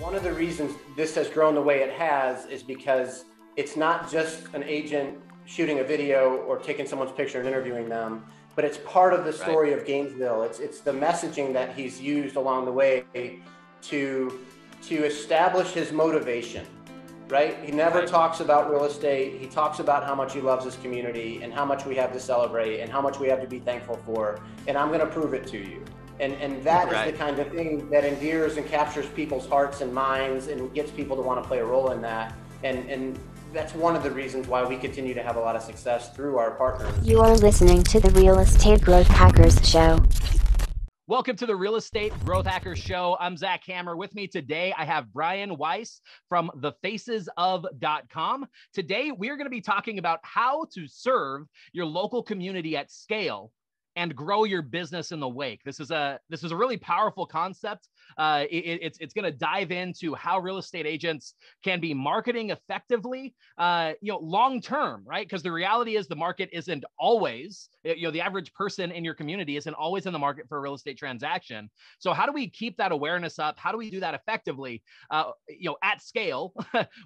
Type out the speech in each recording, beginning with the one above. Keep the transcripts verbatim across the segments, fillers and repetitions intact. One of the reasons this has grown the way it has is because it's not just an agent shooting a video or taking someone's picture and interviewing them, but it's part of the story right. of Gainesville. It's it's the messaging that he's used along the way to to establish his motivation, right? He never right. talks about real estate. He talks about how much he loves his community and how much we have to celebrate and how much we have to be thankful for. And I'm gonna prove it to you. And, and that right. is the kind of thing that endears and captures people's hearts and minds and gets people to wanna play a role in that. And, and that's one of the reasons why we continue to have a lot of success through our partners. You are listening to The Real Estate Growth Hackers Show. Welcome to the Real Estate Growth Hackers Show. I'm Zach Hammer. With me today, I have Brian Weiss from the faces of dot com. Today, we are going to be talking about how to serve your local community at scale and grow your business in the wake. This is a this is a really powerful concept. Uh, it, it's it's going to dive into how real estate agents can be marketing effectively, uh, you know, long term, right? Because the reality is the market isn't always, you know, the average person in your community isn't always in the market for a real estate transaction. So how do we keep that awareness up? How do we do that effectively, uh, you know, at scale,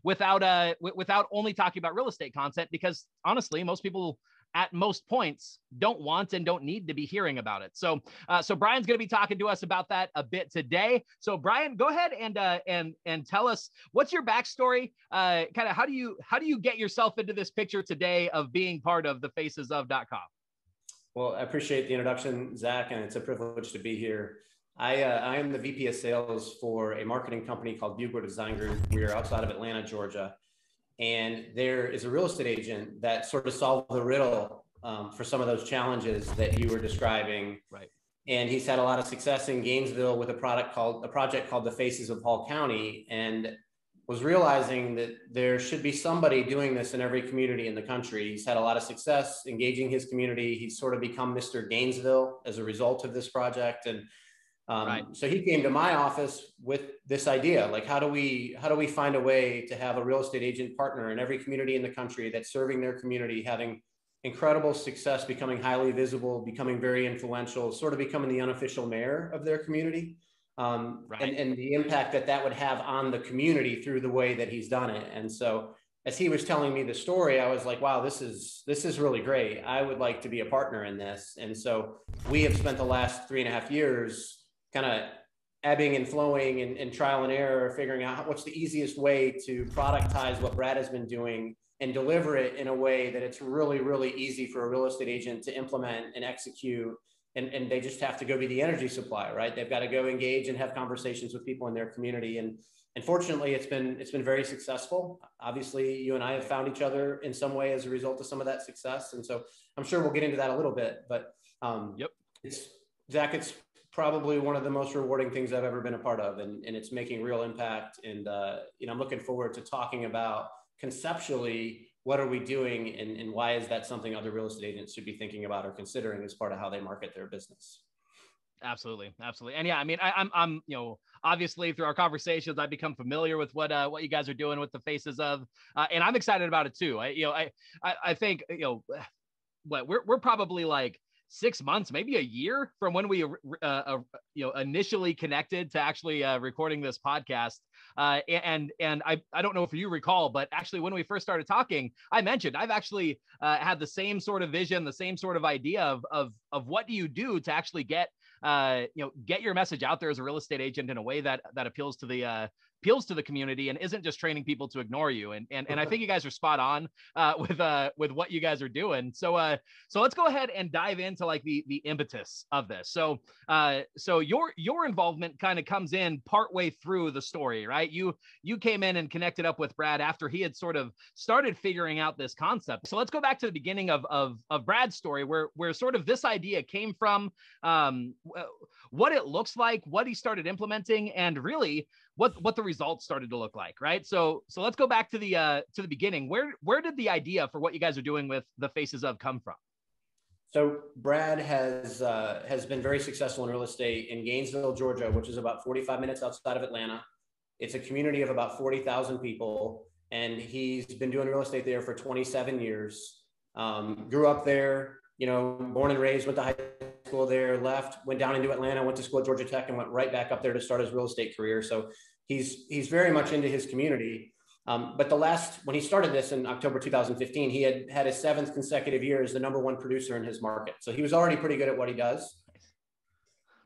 without uh, w- without only talking about real estate content? Because honestly, most people at most points don't want and don't need to be hearing about it. So, uh, so Brian's going to be talking to us about that a bit today. So, Brian, go ahead and uh, and and tell us what's your backstory. Uh, kind of how do you how do you get yourself into this picture today of being part of the faces of dot com? Well, I appreciate the introduction, Zach, and it's a privilege to be here. I uh, I am the V P of Sales for a marketing company called Buber Design Group. We are outside of Atlanta, Georgia. And there is a real estate agent that sort of solved the riddle um, for some of those challenges that you were describing. Right. And he's had a lot of success in Gainesville with a product called a project called The Faces of Hall County, and was realizing that there should be somebody doing this in every community in the country. He's had a lot of success engaging his community. He's sort of become Mister Gainesville as a result of this project. And Um, right. so he came to my office with this idea, like, how do we, how do we find a way to have a real estate agent partner in every community in the country that's serving their community, having incredible success, becoming highly visible, becoming very influential, sort of becoming the unofficial mayor of their community, um, right. and, and the impact that that would have on the community through the way that he's done it. And so as he was telling me the story, I was like, wow, this is this is really great. I would like to be a partner in this. And so we have spent the last three and a half years kind of ebbing and flowing and, and trial and error, figuring out what's the easiest way to productize what Brad has been doing and deliver it in a way that it's really, really easy for a real estate agent to implement and execute. And, and they just have to go be the energy supply, right? They've got to go engage and have conversations with people in their community. And, and fortunately, it's been, it's been very successful. Obviously, you and I have found each other in some way as a result of some of that success. And so I'm sure we'll get into that a little bit, but um, yep. it's, Zach, it's probably one of the most rewarding things I've ever been a part of. And, and it's making real impact. And, uh, you know, I'm looking forward to talking about conceptually, what are we doing and, and why is that something other real estate agents should be thinking about or considering as part of how they market their business? Absolutely. Absolutely. And yeah, I mean, I, I'm, I'm, you know, obviously through our conversations, I've become familiar with what, uh, what you guys are doing with the faces of, uh, and I'm excited about it too. I, you know, I, I, I think, you know, what we're, we're probably like, six months, maybe a year from when we, uh, uh, you know, initially connected to actually uh, recording this podcast. Uh, and and I, I don't know if you recall, but actually when we first started talking, I mentioned I've actually uh, had the same sort of vision, the same sort of idea of of of what do you do to actually get uh, you know get your message out there as a real estate agent in a way that that appeals to the uh, appeals to the community and isn't just training people to ignore you. And and and I think you guys are spot on uh, with uh, with what you guys are doing. So uh, so let's go ahead and dive into like the the impetus of this. So uh, so your your involvement kind of comes in partway through the story, right? You you came in and connected up with Brad after he had sort of started figuring out this concept. So let's go back to the beginning of of, of Brad's story, where where sort of this idea came from, um, what it looks like, what he started implementing, and really what what the results started to look like, right? So so let's go back to the uh, to the beginning. Where where did the idea for what you guys are doing with the Faces of come from? So Brad has uh, has been very successful in real estate in Gainesville, Georgia, which is about forty-five minutes outside of Atlanta. It's a community of about forty thousand people, and he's been doing real estate there for twenty-seven years. Um, grew up there, you know, born and raised, went to high school there, left, went down into Atlanta, went to school at Georgia Tech, and went right back up there to start his real estate career. So He's, he's very much into his community. Um, but the last, when he started this in October two thousand fifteen, he had had his seventh consecutive year as the number one producer in his market. So he was already pretty good at what he does.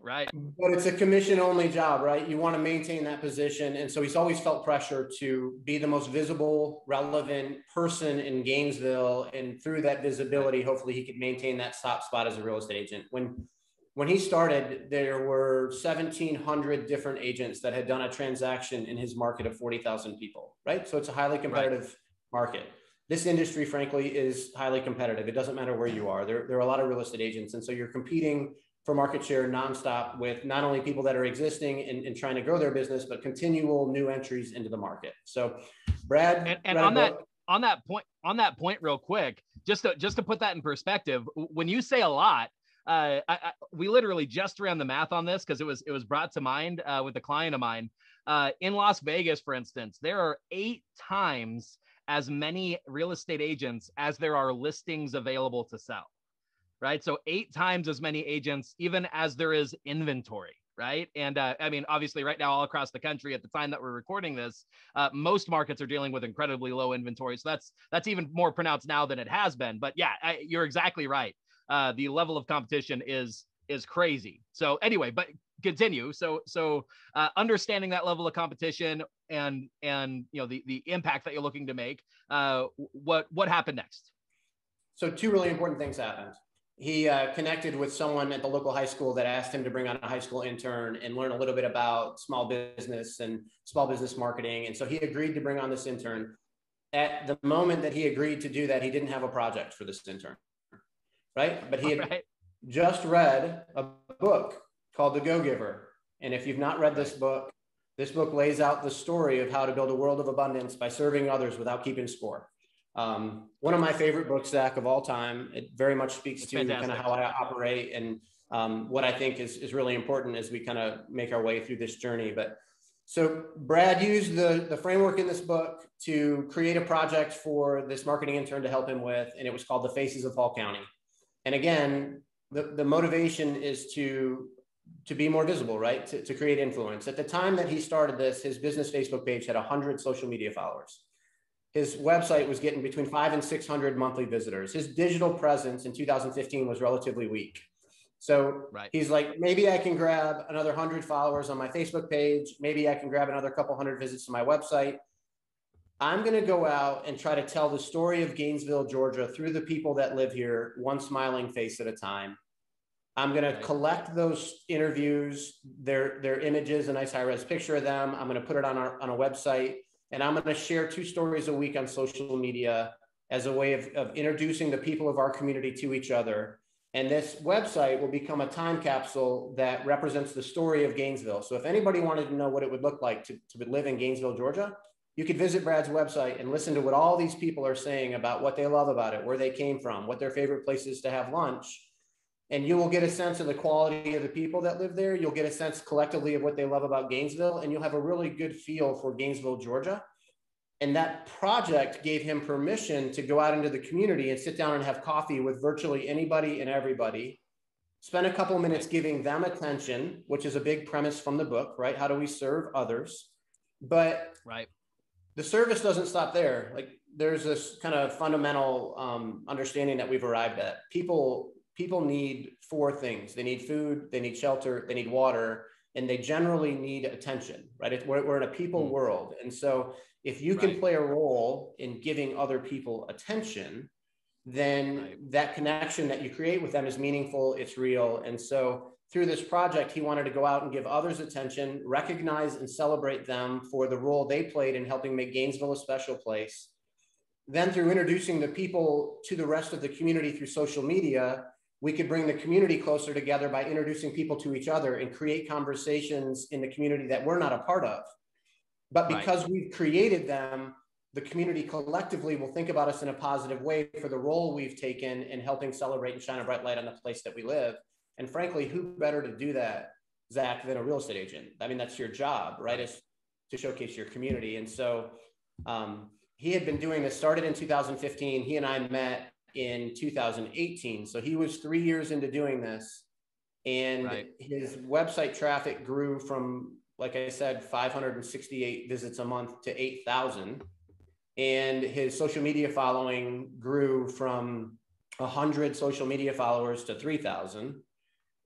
Right. But it's a commission only job, right? You want to maintain that position. And so he's always felt pressure to be the most visible, relevant person in Gainesville. And through that visibility, hopefully he could maintain that top spot as a real estate agent. When, when he started, there were seventeen hundred different agents that had done a transaction in his market of forty thousand people, right? So it's a highly competitive right. market. This industry, frankly, is highly competitive. It doesn't matter where you are. There, there are a lot of real estate agents. And so you're competing for market share nonstop with not only people that are existing and, and trying to grow their business, but continual new entries into the market. So Brad. And, and Brad on that, on that point, on that point real quick, just to, just to put that in perspective, when you say a lot, uh, I, I, we literally just ran the math on this because it was, it was brought to mind uh, with a client of mine uh, in Las Vegas, for instance. There are eight times as many real estate agents as there are listings available to sell. Right. So eight times as many agents, even as there is inventory. Right. And uh, I mean, obviously, right now, all across the country at the time that we're recording this, uh, most markets are dealing with incredibly low inventory. So that's that's even more pronounced now than it has been. But yeah, I, you're exactly right. Uh, the level of competition is is crazy. So anyway, but continue. So so uh, understanding that level of competition and and, you know, the, the impact that you're looking to make. Uh, what what happened next? So two really important things happened. He uh, connected with someone at the local high school that asked him to bring on a high school intern and learn a little bit about small business and small business marketing. And so he agreed to bring on this intern. At the moment that he agreed to do that, he didn't have a project for this intern, right? But he had right. just read a book called The Go-Giver. And if you've not read this book, this book lays out the story of how to build a world of abundance by serving others without keeping score. Um, one of my favorite books, Zach, of all time. It very much speaks it's to fantastic. kind of how I operate and um, what I think is, is really important as we kind of make our way through this journey. But so Brad used the, the framework in this book to create a project for this marketing intern to help him with, and it was called The Faces of Hall County. And again, the, the motivation is to, to be more visible, right? To, to create influence. At the time that he started this, his business Facebook page had one hundred social media followers. His website was getting between five and six hundred monthly visitors. His digital presence in two thousand fifteen was relatively weak. So right. he's like, maybe I can grab another one hundred followers on my Facebook page. Maybe I can grab another couple hundred visits to my website. I'm going to go out and try to tell the story of Gainesville, Georgia through the people that live here, one smiling face at a time. I'm going to collect those interviews, their, their images, a nice high-res picture of them. I'm going to put it on, our, on a website. And I'm going to share two stories a week on social media as a way of, of introducing the people of our community to each other. And this website will become a time capsule that represents the story of Gainesville. So if anybody wanted to know what it would look like to, to live in Gainesville, Georgia, you could visit Brad's website and listen to what all these people are saying about what they love about it, where they came from, what their favorite place is to have lunch. And you will get a sense of the quality of the people that live there. You'll get a sense collectively of what they love about Gainesville, and you'll have a really good feel for Gainesville, Georgia. And that project gave him permission to go out into the community and sit down and have coffee with virtually anybody and everybody, spend a couple minutes giving them attention, which is a big premise from the book, right? How do we serve others? But right. the service doesn't stop there. Like, there's this kind of fundamental um, understanding that we've arrived at. People People need four things. They need food, they need shelter, they need water, and they generally need attention, right? We're, we're in a people mm. world. And so if you can right. play a role in giving other people attention, then right. that connection that you create with them is meaningful, it's real. And so through this project, he wanted to go out and give others attention, recognize and celebrate them for the role they played in helping make Gainesville a special place. Then through introducing the people to the rest of the community through social media, we could bring the community closer together by introducing people to each other and create conversations in the community that we're not a part of. But because right. we've created them, the community collectively will think about us in a positive way for the role we've taken in helping celebrate and shine a bright light on the place that we live. And frankly, who better to do that, Zach, than a real estate agent? I mean, that's your job, right? Is to showcase your community. And so um, he had been doing this, started in two thousand fifteen. He and I met in two thousand eighteen. So he was three years into doing this, and right. his website traffic grew from like I said, five hundred sixty-eight visits a month to eight thousand. And his social media following grew from one hundred social media followers to three thousand.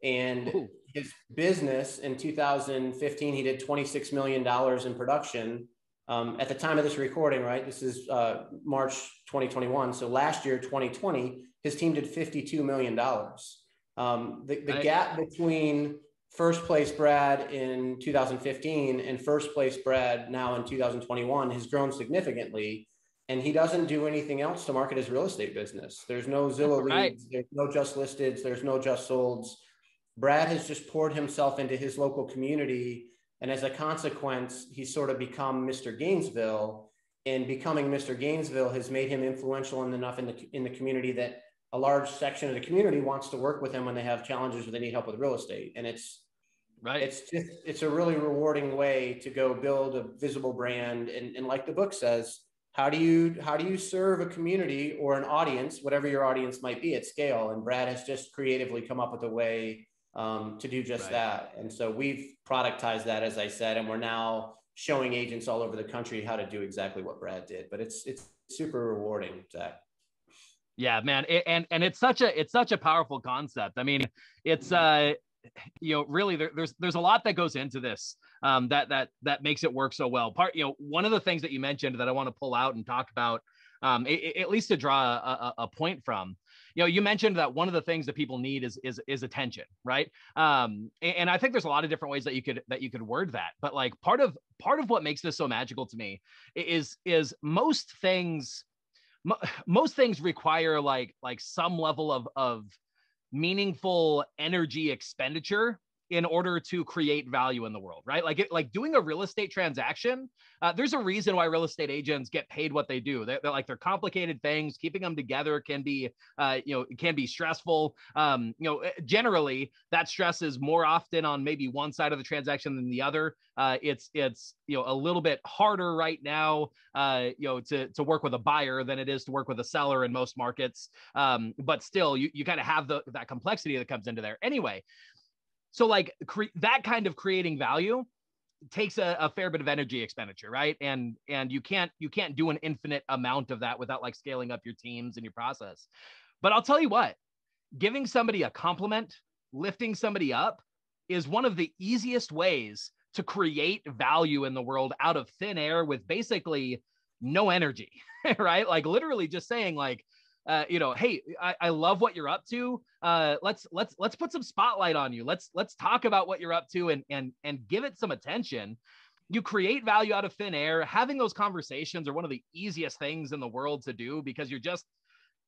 And ooh, his business in two thousand fifteen, he did twenty-six million dollars in production. Um, at the time of this recording, right, this is uh, March twenty twenty-one. So last year, twenty twenty, his team did fifty-two million dollars. Um, the the I, gap between first place Brad in two thousand fifteen and first place Brad now in two thousand twenty-one has grown significantly, and he doesn't do anything else to market his real estate business. There's no Zillow right. leads, there's no just listeds, there's no just solds. Brad has just poured himself into his local community, and as a consequence, he's sort of become Mister Gainesville, and becoming Mister Gainesville has made him influential enough in the, in the community that a large section of the community wants to work with him when they have challenges or they need help with real estate. And it's right. It's just, it's a really rewarding way to go build a visible brand. And, and like the book says, how do you, how do you serve a community or an audience, whatever your audience might be, at scale? And Brad has just creatively come up with a way um, to do just right. that. And so we've productized that, as I said, and we're now showing agents all over the country how to do exactly what Brad did, but it's, it's super rewarding, Zach. Yeah, man. It, and, and it's such a, it's such a powerful concept. I mean, it's, uh, you know, really there, there's, there's a lot that goes into this, um, that, that, that makes it work so well. Part, you know, one of the things that you mentioned that I want to pull out and talk about, um, it, it, at least to draw a, a, a point from, you know, you mentioned that one of the things that people need is, is, is attention, right? Um, and, and I think there's a lot of different ways that you could, that you could word that, but like part of, part of what makes this so magical to me is, is most things, most things require like, like some level of, of meaningful energy expenditure in order to create value in the world, right? Like, it, like doing a real estate transaction, uh, there's a reason why real estate agents get paid what they do. They're, they're like, they're complicated things. Keeping them together can be, uh, you know, can be stressful. Um, you know, generally that stress is more often on maybe one side of the transaction than the other. Uh, it's, it's, you know, a little bit harder right now, uh, you know, to, to work with a buyer than it is to work with a seller in most markets. Um, but still you, you kind of have the, that complexity that comes into there anyway. So like cre- that kind of creating value takes a, a fair bit of energy expenditure, right? And and you can't you can't do an infinite amount of that without like scaling up your teams and your process. But I'll tell you what, giving somebody a compliment, lifting somebody up is one of the easiest ways to create value in the world out of thin air with basically no energy, right? Like literally just saying like, Uh, you know, hey, I, I love what you're up to. Uh, let's let's let's put some spotlight on you. Let's let's talk about what you're up to and and and give it some attention. You create value out of thin air. Having those conversations are one of the easiest things in the world to do because you're just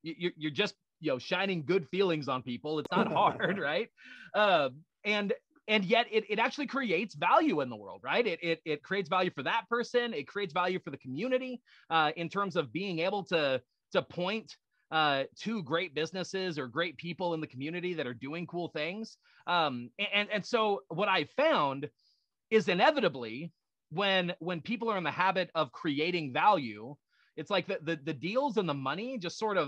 you're you're just you know shining good feelings on people. It's not hard, right? Uh, and and yet it it actually creates value in the world, right? It it it creates value for that person. It creates value for the community uh, in terms of being able to to point Uh, two great businesses or great people in the community that are doing cool things. Um, and, and so what I found is inevitably when, when people are in the habit of creating value, it's like the, the, the deals and the money just sort of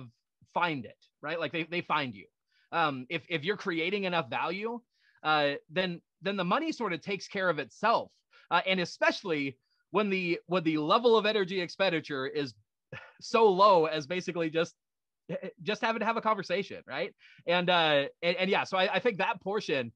find it, right? Like they, they find you. Um, if, if you're creating enough value, uh, then, then the money sort of takes care of itself. Uh, and especially when the, when the level of energy expenditure is so low as basically just just having to have a conversation, right? And uh, and, and yeah, so I, I think that portion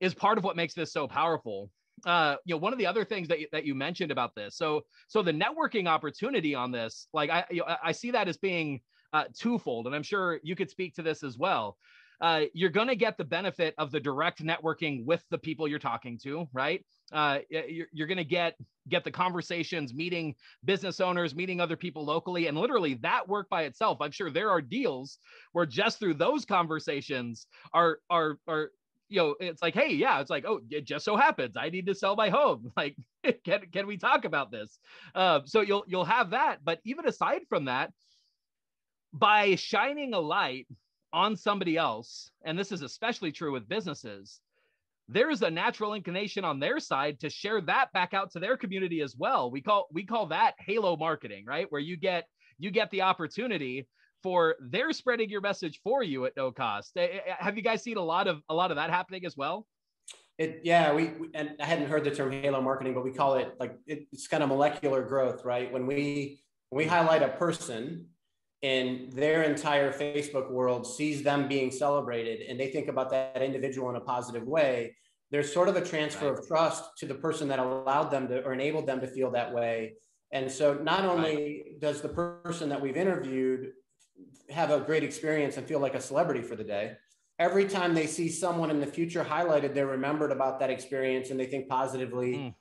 is part of what makes this so powerful. Uh, you know, one of the other things that you, that you mentioned about this, so so the networking opportunity on this, like I you know, I see that as being uh, twofold, and I'm sure you could speak to this as well. Uh, you're going to get the benefit of the direct networking with the people you're talking to, right? Uh, you're you're going to get get the conversations, meeting business owners, meeting other people locally, and literally that work by itself. I'm sure there are deals where just through those conversations are are are you know it's like, hey, yeah, it's like, oh, it just so happens I need to sell my home. Like, can can we talk about this? Uh, so you'll you'll have that, but even aside from that, by shining a light on somebody else, and this is especially true with businesses, there is a natural inclination on their side to share that back out to their community as well. We call we call that halo marketing, right? Where you get you get the opportunity for they're spreading your message for you at no cost. Have you guys seen a lot of a lot of that happening as well? It, yeah, we, we and I hadn't heard the term halo marketing, but we call it like it, it's kind of molecular growth, right? When we when we highlight a person and their entire Facebook world sees them being celebrated and they think about that individual in a positive way, there's sort of a transfer right. of trust to the person that allowed them to or enabled them to feel that way. And so not only right. does the person that we've interviewed have a great experience and feel like a celebrity for the day, every time they see someone in the future highlighted, they're remembered about that experience and they think positively. Mm.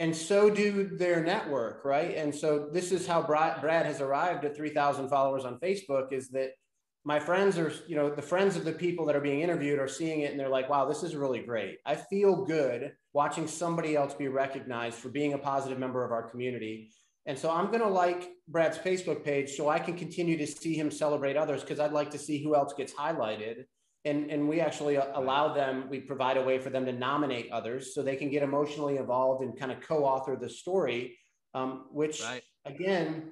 And so do their network, right? And so this is how Brad has arrived at three thousand followers on Facebook, is that my friends are, you know, the friends of the people that are being interviewed are seeing it and they're like, wow, this is really great. I feel good watching somebody else be recognized for being a positive member of our community. And so I'm going to like Brad's Facebook page so I can continue to see him celebrate others, because I'd like to see who else gets highlighted. And, and we actually allow them, we provide a way for them to nominate others so they can get emotionally involved and kind of co-author the story, um, which right. again,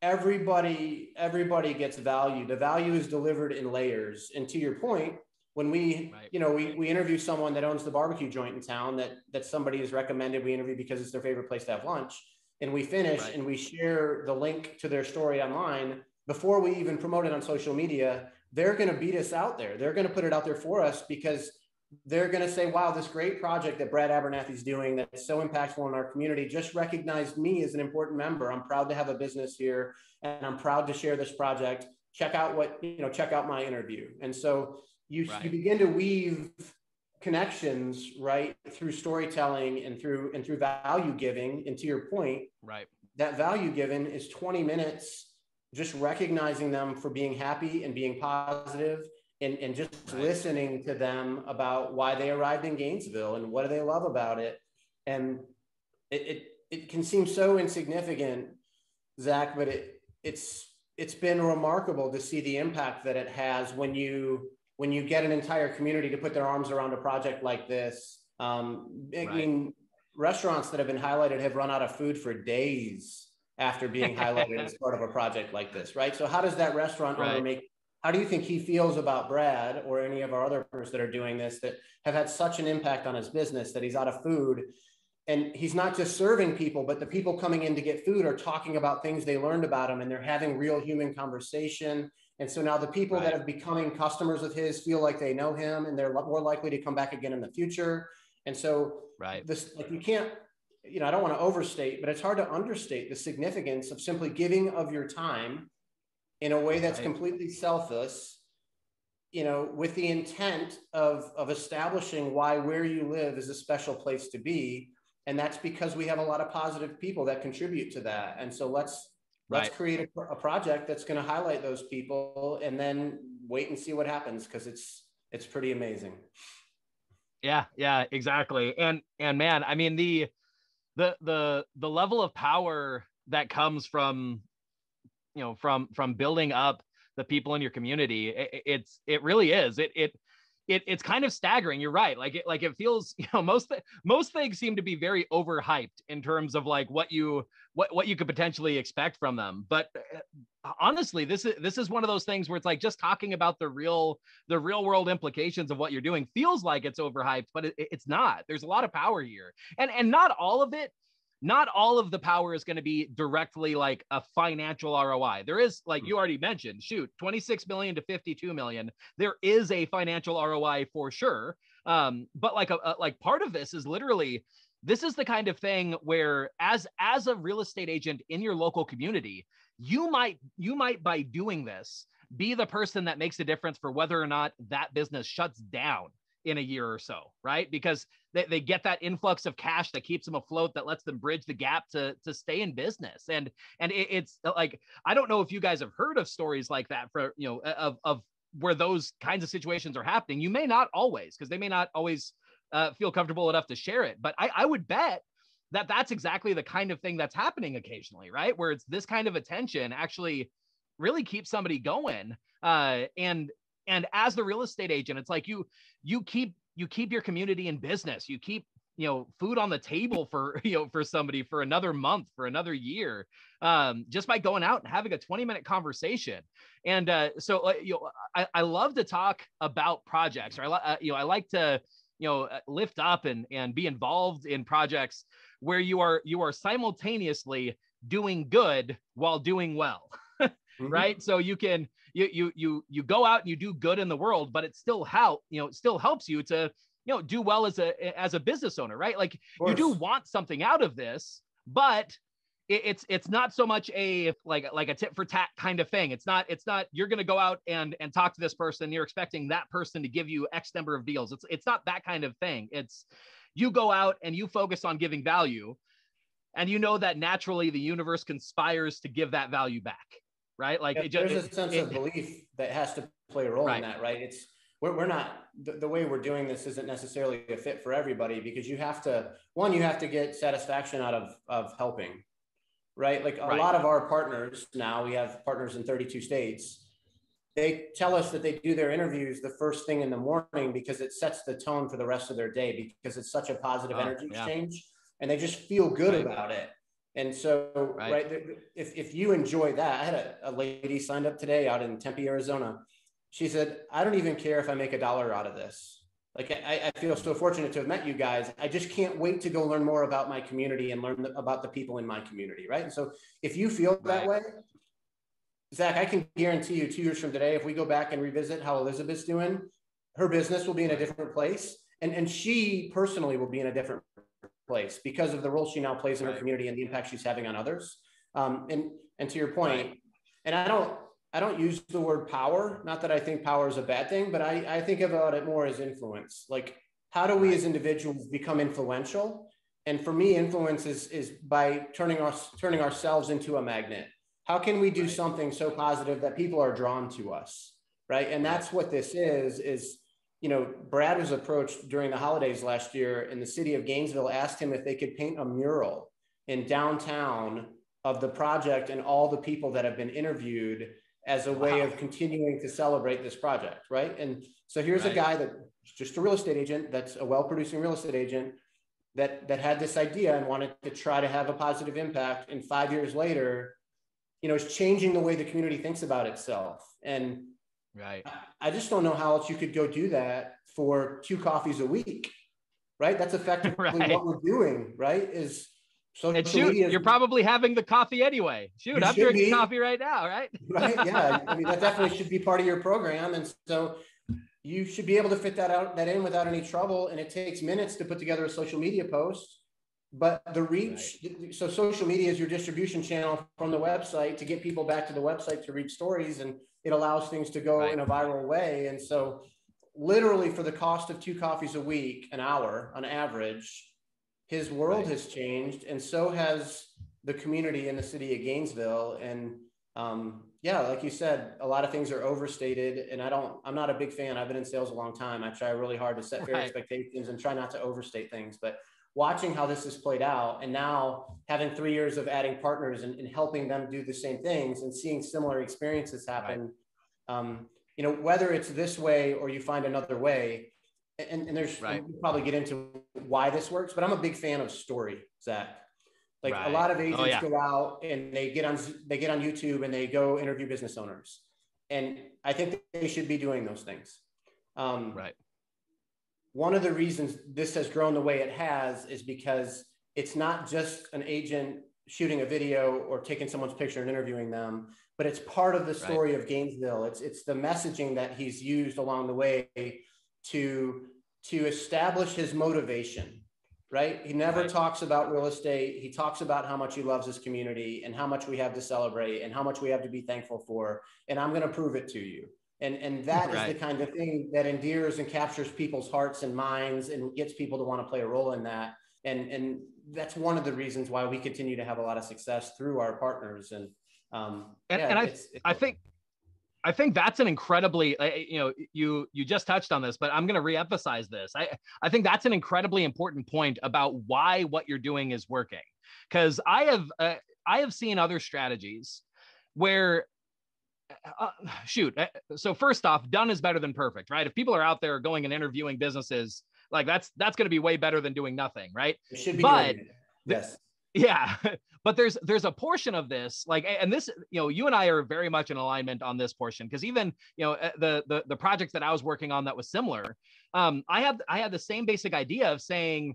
everybody, everybody gets value. The value is delivered in layers. And to your point, when we, right. you know, we, we interview someone that owns the barbecue joint in town that, that somebody has recommended we interview because it's their favorite place to have lunch. And we finish right. and we share the link to their story online before we even promote it on social media. They're going to beat us out there. They're going to put it out there for us, because they're going to say, wow, this great project that Brad Abernathy's doing that's so impactful in our community just recognized me as an important member. I'm proud to have a business here and I'm proud to share this project. Check out what, you know, check out my interview. And so you, right. you begin to weave connections, right, through storytelling and through, and through value giving. And to your point, right, that value given is twenty minutes just recognizing them for being happy and being positive, and, and just right. listening to them about why they arrived in Gainesville and what do they love about it. And it, it, it can seem so insignificant, Zach, but it, it's, it's been remarkable to see the impact that it has when you, when you get an entire community to put their arms around a project like this. Um, I mean, right. restaurants that have been highlighted have run out of food for days after being highlighted as part of a project like this, right? So how does that restaurant owner right. make, how do you think he feels about Brad or any of our other others that are doing this that have had such an impact on his business that he's out of food? And he's not just serving people, but the people coming in to get food are talking about things they learned about him and they're having real human conversation. And so now the people right. that have becoming customers of his feel like they know him and they're more likely to come back again in the future. And so right. this, like, you can't, you know, I don't want to overstate, but it's hard to understate the significance of simply giving of your time in a way that's right. completely selfless, you know, with the intent of, of establishing why where you live is a special place to be. And that's because we have a lot of positive people that contribute to that. And so let's, right. let's create a, a project that's going to highlight those people and then wait and see what happens. 'Cause it's, it's pretty amazing. Yeah. Yeah, exactly. And, and man, I mean, the, the the the level of power that comes from, you know, from from building up the people in your community, it, it's it really is it it it it's kind of staggering. You're right. Like it like it feels, you know, most most things seem to be very overhyped in terms of like what you what what you could potentially expect from them. But honestly, this is this is one of those things where it's like just talking about the real the real world implications of what you're doing feels like it's overhyped, but it, it's not. There's a lot of power here, and and not all of it, not all of the power is going to be directly like a financial R O I. There is, like you already mentioned, shoot, twenty-six million to fifty-two million. There is a financial R O I for sure, um, but like a, a like part of this is literally. This is the kind of thing where as, as a real estate agent in your local community, you might, you might by doing this, be the person that makes a difference for whether or not that business shuts down in a year or so, right? Because they, they get that influx of cash that keeps them afloat, that lets them bridge the gap to, to stay in business. And, and it, it's like, I don't know if you guys have heard of stories like that for, you know, of, of where those kinds of situations are happening. You may not always, because they may not always Uh, feel comfortable enough to share it. But I, I would bet that that's exactly the kind of thing that's happening occasionally, right? Where it's this kind of attention actually really keeps somebody going. Uh, and, and as the real estate agent, it's like you, you keep, you keep your community in business. You keep, you know, food on the table for, you know, for somebody for another month, for another year, um, just by going out and having a twenty minute conversation. And uh, so, uh, you know, I, I love to talk about projects, or I, uh, you know, I like to, you know, lift up and, and be involved in projects where you are, you are simultaneously doing good while doing well. Right. So you can, you, you, you, you go out and you do good in the world, but it still help, you know, it still helps you to, you know, do well as a, as a business owner, right? Like you do want something out of this, but it, it's, it's not so much a, like, like a tit for tat kind of thing. It's not, it's not, you're going to go out and, and talk to this person. You're expecting that person to give you X number of deals. It's, it's not that kind of thing. It's, you go out and you focus on giving value, and you know that naturally the universe conspires to give that value back. Right? Like yeah, it just, there's a sense it, of belief that has to play a role right. in that, right? It's we're, we're not, the, the way we're doing this isn't necessarily a fit for everybody, because you have to, one, you have to get satisfaction out of, of helping, right? Like a right. lot of our partners now, we have partners in thirty-two states. They tell us that they do their interviews the first thing in the morning because it sets the tone for the rest of their day, because it's such a positive oh, energy yeah. exchange, and they just feel good right. about it. And so, right, right if, if you enjoy that, I had a, a lady signed up today out in Tempe, Arizona. She said, I don't even care if I make a dollar out of this. Like, I, I feel so fortunate to have met you guys. I just can't wait to go learn more about my community and learn about the people in my community, right? And so if you feel that right. way, Zach, I can guarantee you two years from today, if we go back and revisit how Elizabeth's doing, her business will be in a different place. And, and she personally will be in a different place because of the role she now plays in her community and the impact she's having on others. Um, and, and to your point, and I don't, I don't use the word power, not that I think power is a bad thing, but I, I think about it more as influence. Like, how do we as individuals become influential? And for me, influence is, is by turning us, turning ourselves into a magnet. How can we do something so positive that people are drawn to us, right? And that's what this is, is, you know, Brad was approached during the holidays last year, and the city of Gainesville asked him if they could paint a mural in downtown of the project and all the people that have been interviewed as a way wow. of continuing to celebrate this project, right? And so here's right. a guy that's just a real estate agent, that's a well-producing real estate agent that, that had this idea and wanted to try to have a positive impact. And five years later, you know, it's changing the way the community thinks about itself. And right. I just don't know how else you could go do that for two coffees a week, right? That's effectively right. what we're doing, right? Is social shoot, media. You're probably having the coffee anyway. Shoot, you I'm drinking be. coffee right now, right? Right, yeah. I mean, that definitely should be part of your program. And so you should be able to fit that out, that in without any trouble. And it takes minutes to put together a social media post, but the reach, right. so social media is your distribution channel from the website to get people back to the website to read stories, and it allows things to go right. in a viral way. And so literally for the cost of two coffees a week, an hour on average, his world right. has changed. And so has the community in the city of Gainesville. And um, yeah, like you said, a lot of things are overstated, and I don't, I'm not a big fan. I've been in sales a long time. I try really hard to set fair right. expectations and try not to overstate things, but watching how this has played out, and now having three years of adding partners and, and helping them do the same things and seeing similar experiences happen, right. um, you know, whether it's this way or you find another way, and, and there's right. we'll probably get into why this works, but I'm a big fan of story, Zach. Like right. a lot of agents oh, yeah. go out and they get on, they get on YouTube and they go interview business owners. And I think they should be doing those things. Um, right. One of the reasons this has grown the way it has is because it's not just an agent shooting a video or taking someone's picture and interviewing them, but it's part of the story right. of Gainesville. It's, it's the messaging that he's used along the way to, to establish his motivation, right? He never right. talks about real estate. He talks about how much he loves his community and how much we have to celebrate and how much we have to be thankful for. And I'm going to prove it to you. And, and that right. is the kind of thing that endears and captures people's hearts and minds and gets people to want to play a role in that. And, and that's one of the reasons why we continue to have a lot of success through our partners. And, um, and, yeah, and I, it's, it's, I think, I think that's an incredibly, you know, you, you just touched on this, but I'm going to reemphasize this. I, I think that's an incredibly important point about why what you're doing is working. Cause I have, uh, I have seen other strategies where Uh, shoot. So first off, done is better than perfect, right? If people are out there going and interviewing businesses, like that's, that's going to be way better than doing nothing. Right. It should be. But yes. Yeah, but there's there's a portion of this, like, and this, you know, you and I are very much in alignment on this portion, because even, you know, the the the projects that I was working on that was similar, um, I had I had the same basic idea of saying,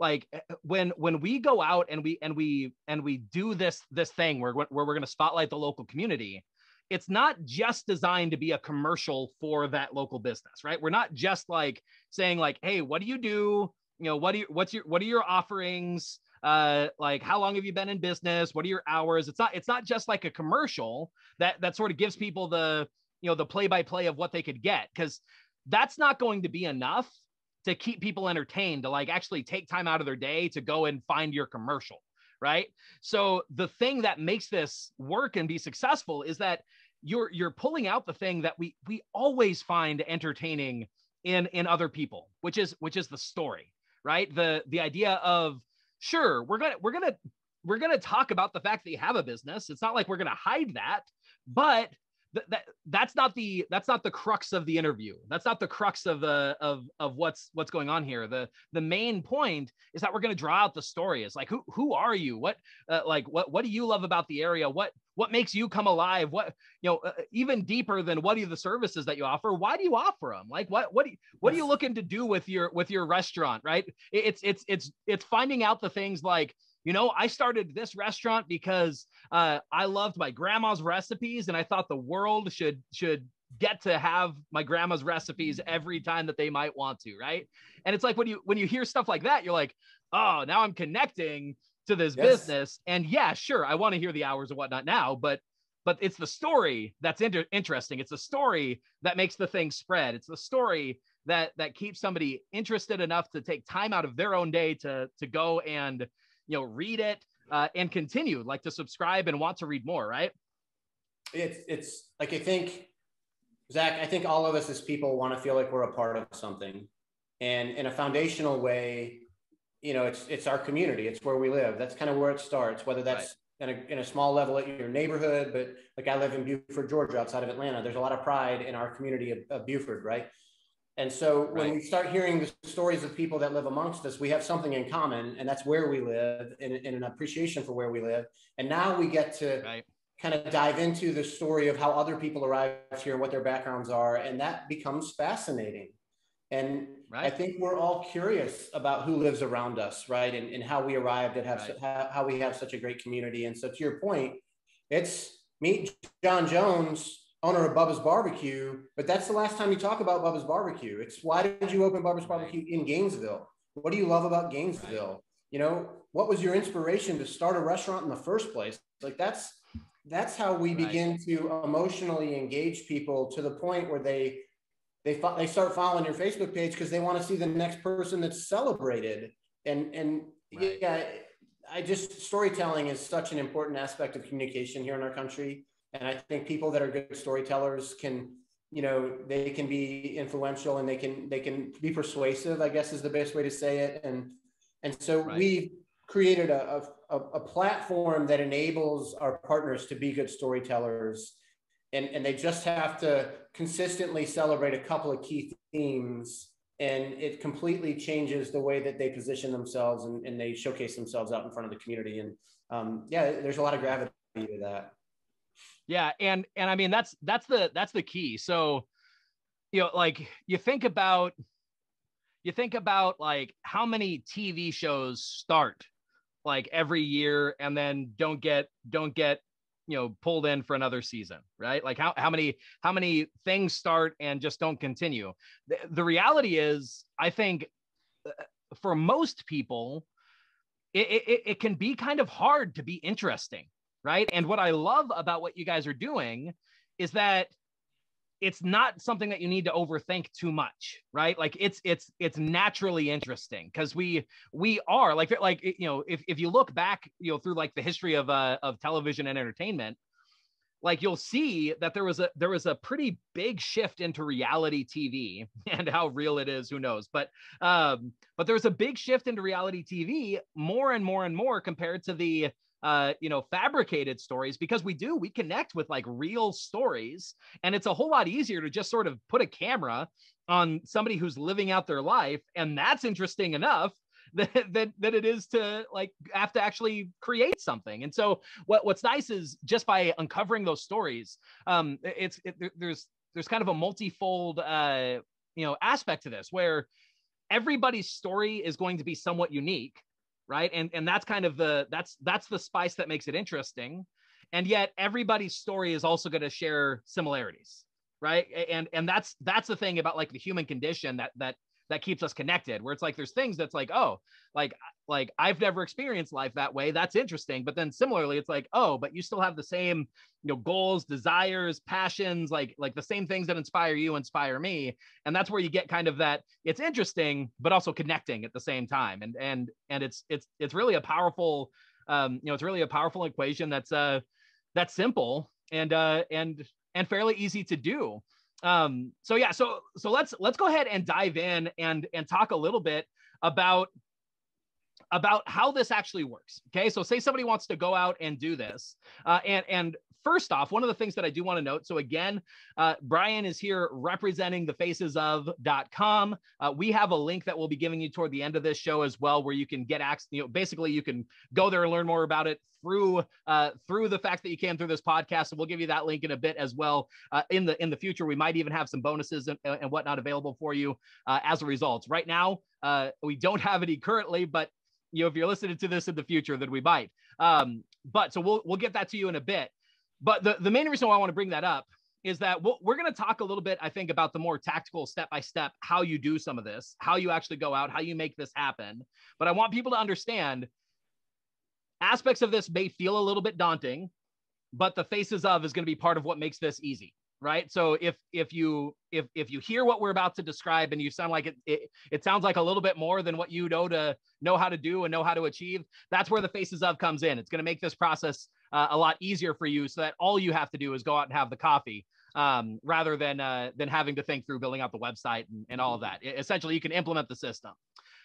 like, when when we go out and we and we and we do this this thing where where we're going to spotlight the local community, it's not just designed to be a commercial for that local business, right? We're not just like saying like, hey, what do you do? You know, what do you what's your what are your offerings? Uh, like, how long have you been in business? What are your hours? It's not, it's not just like a commercial that, that sort of gives people the, you know, the play-by-play of what they could get. Cause that's not going to be enough to keep people entertained, to like actually take time out of their day to go and find your commercial. Right. So the thing that makes this work and be successful is that you're, you're pulling out the thing that we, we always find entertaining in, in other people, which is, which is the story, right? The, the idea of, sure, we're gonna we're gonna we're gonna talk about the fact that you have a business. It's not like we're gonna hide that, but th that that's not the that's not the crux of the interview. That's not the crux of the of of what's what's going on here. The the main point is that we're gonna draw out the story. It's like, who who are you? What uh, like what what do you love about the area? What what makes you come alive? What, you know, uh, even deeper than what are the services that you offer? Why do you offer them? Like, what, what do you, what are you looking to do with your, with your restaurant? Right. It's, it's, it's, it's finding out the things like, you know, I started this restaurant because uh, I loved my grandma's recipes, and I thought the world should, should get to have my grandma's recipes every time that they might want to. Right. And it's like, when you, when you hear stuff like that, you're like, oh, now I'm connecting to this yes. business. And yeah, sure, I want to hear the hours and whatnot now, but but it's the story that's inter interesting. It's the story that makes the thing spread. It's the story that that keeps somebody interested enough to take time out of their own day to to go and, you know, read it uh, and continue, like, to subscribe and want to read more, right? It's it's like, I think, Zach, I think all of us as people want to feel like we're a part of something, and in a foundational way, you know, it's, it's our community. It's where we live. That's kind of where it starts, whether that's right. in, a, in a small level at your neighborhood, but like, I live in Buford, Georgia, outside of Atlanta. There's a lot of pride in our community of, of Buford. Right. And so right. when we start hearing the stories of people that live amongst us, we have something in common, and that's where we live, and, and an appreciation for where we live. And now we get to right. kind of dive into the story of how other people arrived here, what their backgrounds are. And that becomes fascinating. And right. I think we're all curious about who lives around us, right? And, and how we arrived at have right. how, how we have such a great community. And so, to your point, it's meet John Jones, owner of Bubba's Barbecue, but that's the last time you talk about Bubba's Barbecue. It's, why did you open Bubba's Barbecue in Gainesville? What do you love about Gainesville? Right. You know, what was your inspiration to start a restaurant in the first place? Like, that's that's how we right. begin to emotionally engage people to the point where they. They, they start following your Facebook page because they want to see the next person that's celebrated. And, and right. yeah, I just, storytelling is such an important aspect of communication here in our country. And I think people that are good storytellers can, you know, they can be influential, and they can, they can be persuasive, I guess, is the best way to say it. And, and so right. we've created a, a, a platform that enables our partners to be good storytellers. And, and they just have to consistently celebrate a couple of key themes, and it completely changes the way that they position themselves, and, and they showcase themselves out in front of the community. And um, yeah, there's a lot of gravity to that. Yeah. And, and I mean, that's, that's the, that's the key. So, you know, like, you think about, you think about like how many T V shows start like every year and then don't get, don't get, you know, pulled in for another season, right? Like, how, how many, how many things start and just don't continue? The, the reality is, I think for most people, it, it, it can be kind of hard to be interesting, right? And what I love about what you guys are doing is that it's not something that you need to overthink too much, right? Like, it's, it's, it's naturally interesting, because we, we are like, like, you know, if, if you look back, you know, through like the history of, uh, of television and entertainment, like, you'll see that there was a, there was a pretty big shift into reality T V, and how real it is, who knows, but, um, but there was a big shift into reality T V more and more and more compared to the, Uh, you know, fabricated stories, because we do, we connect with like real stories, and it's a whole lot easier to just sort of put a camera on somebody who's living out their life. And that's interesting enough than, than it is to like have to actually create something. And so what, what's nice is just by uncovering those stories, um, it's, it, there's, there's kind of a multifold, uh, you know, aspect to this where everybody's story is going to be somewhat unique, right? And, and that's kind of the, that's, that's the spice that makes it interesting. And yet everybody's story is also going to share similarities, right? And, and that's, that's the thing about like the human condition that, that, that keeps us connected, where it's like, there's things that's like, oh, like, like I've never experienced life that way. That's interesting. But then similarly, it's like, oh, but you still have the same, you know, goals, desires, passions, like, like the same things that inspire you, inspire me. And that's where you get kind of that it's interesting, but also connecting at the same time. And, and, and it's, it's, it's really a powerful, um, you know, it's really a powerful equation. That's uh that's simple and, uh, and, and fairly easy to do. Um, so yeah, so, so let's, let's go ahead and dive in and, and talk a little bit about, about how this actually works. Okay. So say somebody wants to go out and do this, uh, and, and first off, one of the things that I do want to note. So again, uh, Brian is here representing the faces of dot com. Uh, we have a link that we'll be giving you toward the end of this show as well, where you can get access, you know, basically you can go there and learn more about it through, uh, through the fact that you came through this podcast. And we'll give you that link in a bit as well. Uh, in the, in the future, we might even have some bonuses and, and whatnot available for you uh, as a result. Right now, uh, we don't have any currently, but you know, if you're listening to this in the future, then we might. Um, but so we'll, we'll get that to you in a bit. But the, the main reason why I want to bring that up is that we'll, we're going to talk a little bit, I think, about the more tactical step-by-step, how you do some of this, how you actually go out, how you make this happen. But I want people to understand aspects of this may feel a little bit daunting, but the Faces of is going to be part of what makes this easy, right? So if if you if if you hear what we're about to describe and you sound like it, it it sounds like a little bit more than what you know to know how to do and know how to achieve, that's where the Faces of comes in. It's going to make this process uh, a lot easier for you, so that all you have to do is go out and have the coffee, um, rather than uh, than having to think through building out the website and, and all of that. It, essentially, you can implement the system.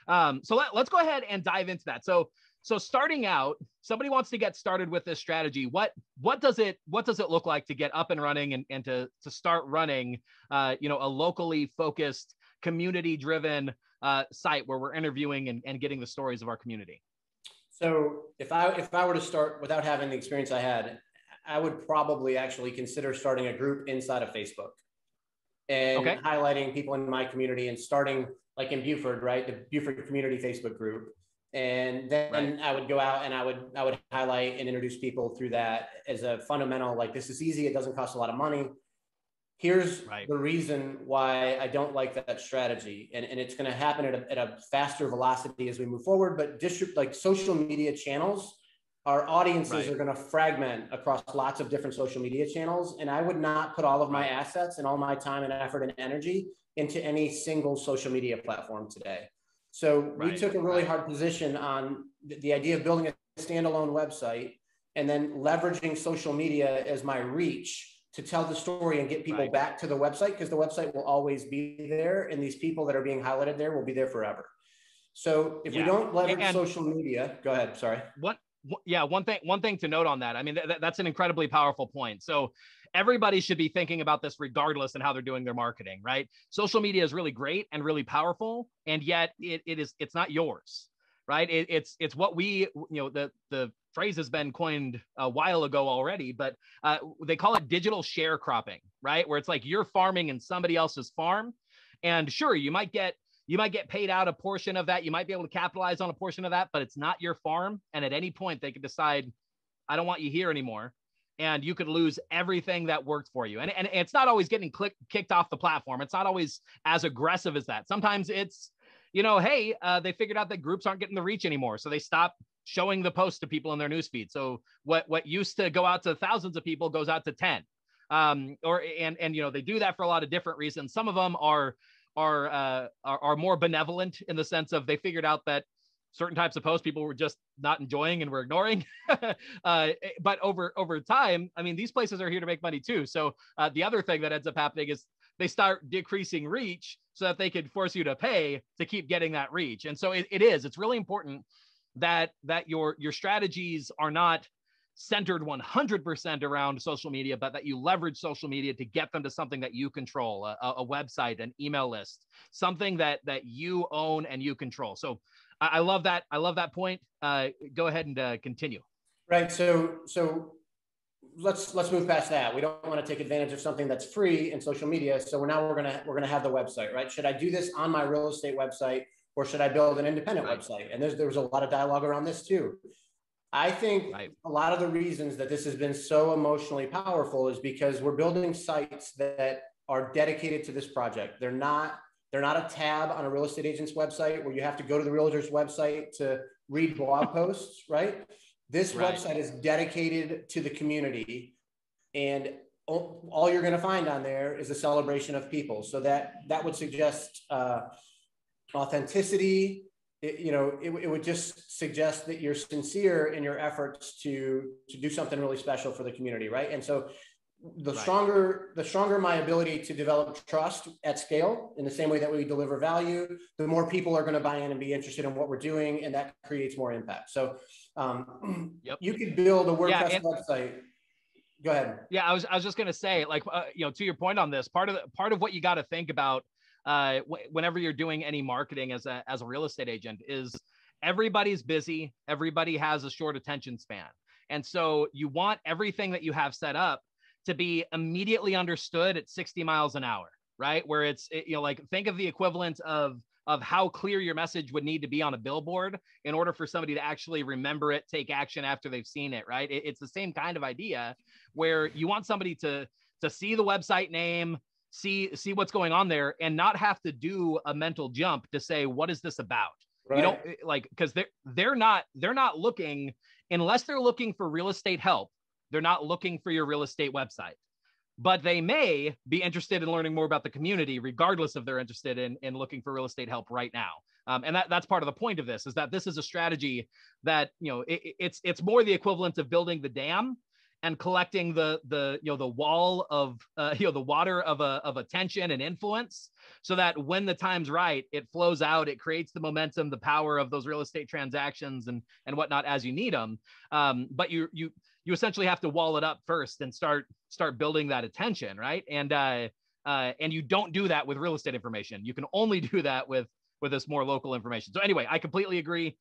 Um, so let, let's go ahead and dive into that. So so starting out, somebody wants to get started with this strategy. What what does it what does it look like to get up and running and, and to to start running, uh, you know, a locally focused, community driven uh, site where we're interviewing and, and getting the stories of our community? So if I if I were to start without having the experience I had, I would probably actually consider starting a group inside of Facebook and okay. highlighting people in my community and starting like in Buford, right? The Buford community Facebook group. And then right. I would go out and I would I would highlight and introduce people through that as a fundamental, like, this is easy. It doesn't cost a lot of money. Here's right. the reason why I don't like that strategy. And, and it's going to happen at a, at a faster velocity as we move forward. But district, like social media channels, our audiences right. are going to fragment across lots of different social media channels. And I would not put all of my assets and all my time and effort and energy into any single social media platform today. So right, we took a really right. hard position on the, the idea of building a standalone website and then leveraging social media as my reach to tell the story and get people right. back to the website, because the website will always be there and these people that are being highlighted there will be there forever. So if yeah. we don't leverage and social media, go ahead, sorry. What? Yeah, one thing, one thing to note on that. I mean, th that's an incredibly powerful point. So everybody should be thinking about this regardless in how they're doing their marketing, right? Social media is really great and really powerful, and yet it, it is, it's not yours, right? It, it's, it's what we, you know, the, the phrase has been coined a while ago already, but uh, they call it digital sharecropping, right? Where it's like you're farming in somebody else's farm, and sure, you might get, you might get paid out a portion of that. You might be able to capitalize on a portion of that, but it's not your farm. And at any point they could decide, I don't want you here anymore. And you could lose everything that worked for you. And, and it's not always getting click, kicked off the platform. It's not always as aggressive as that. Sometimes it's, you know, hey, uh, they figured out that groups aren't getting the reach anymore. So they stop showing the post to people in their newsfeed. So what, what used to go out to thousands of people goes out to ten. Um, or, and, and, you know, they do that for a lot of different reasons. Some of them are, are, uh, are, are more benevolent in the sense of they figured out that certain types of posts people were just not enjoying and were ignoring. uh, but over, over time, I mean, these places are here to make money too. So uh, the other thing that ends up happening is they start decreasing reach so that they could force you to pay to keep getting that reach. And so it, it is, it's really important that, that your, your strategies are not centered one hundred percent around social media, but that you leverage social media to get them to something that you control, a, a website, an email list, something that, that you own and you control. So I, I love that. I love that point. Uh, go ahead and uh, continue. Right. So, so let's, let's move past that. We don't want to take advantage of something that's free in social media. So we're now we're going to, we're going to have the website, right? Should I do this on my real estate website or should I build an independent right. website? And there's, there was a lot of dialogue around this too. I think right. a lot of the reasons that this has been so emotionally powerful is because we're building sites that are dedicated to this project. They're not, they're not a tab on a real estate agent's website where you have to go to the realtor's website to read blog posts, right? This right. website is dedicated to the community, and all you're going to find on there is a celebration of people. So that, that would suggest uh, authenticity. It, you know, it, it would just suggest that you're sincere in your efforts to, to do something really special for the community, right? And so the right. stronger, the stronger my ability to develop trust at scale in the same way that we deliver value, the more people are going to buy in and be interested in what we're doing. And that creates more impact. So um, yep. you could build a WordPress yeah, and, website. Go ahead. Yeah. I was, I was just going to say, like, uh, you know, to your point on this, part of the, part of what you got to think about uh, w- whenever you're doing any marketing as a, as a real estate agent is everybody's busy. Everybody has a short attention span. And so you want everything that you have set up to be immediately understood at sixty miles an hour, right? Where it's, it, you know, like think of the equivalent of, of how clear your message would need to be on a billboard in order for somebody to actually remember it, take action after they've seen it, right? It, it's the same kind of idea where you want somebody to, to see the website name, see, see what's going on there and not have to do a mental jump to say, what is this about? Right. You don't like, cause they're, they're not, they're not looking, unless they're looking for real estate help. They're not looking for your real estate website, but they may be interested in learning more about the community, regardless if they're interested in, in looking for real estate help right now. Um, and that, that's part of the point of this is that this is a strategy that, you know, it, it's, it's more the equivalent of building the dam and collecting the, the, you know, the wall of, uh, you know, the water of a, of attention and influence so that when the time's right, it flows out, it creates the momentum, the power of those real estate transactions and, and whatnot as you need them. Um, but you, you, you essentially have to wall it up first and start start building that attention, right? And uh, uh, and you don't do that with real estate information. You can only do that with with this more local information. So anyway, I completely agree.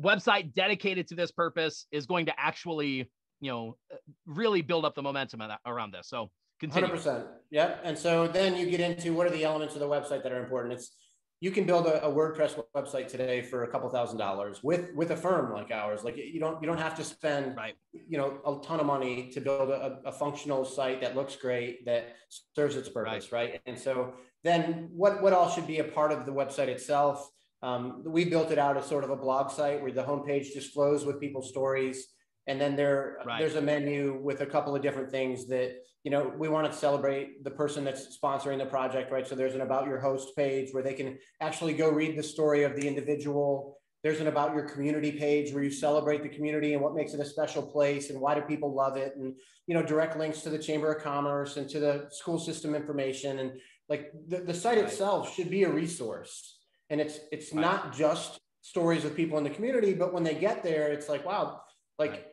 Website dedicated to this purpose is going to actually, you know, really build up the momentum around this. So continue. one hundred percent. Yep. And so then you get into what are the elements of the website that are important. It's you can build a, a WordPress website today for a couple thousand dollars with, with a firm like ours. Like you don't, you don't have to spend, right. you know, a ton of money to build a, a functional site that looks great, that serves its purpose. Right. right? And so then what, what all should be a part of the website itself? Um, we built it out as sort of a blog site where the homepage just flows with people's stories. And then there, right. there's a menu with a couple of different things that, you know, we want to celebrate the person that's sponsoring the project, right? So there's an About Your Host page where they can actually go read the story of the individual. There's an About Your Community page where you celebrate the community and what makes it a special place and why do people love it? And, you know, direct links to the Chamber of Commerce and to the school system information. And like the, the site right. itself should be a resource. And it's, it's right. not just stories of people in the community, but when they get there, it's like, wow, like right.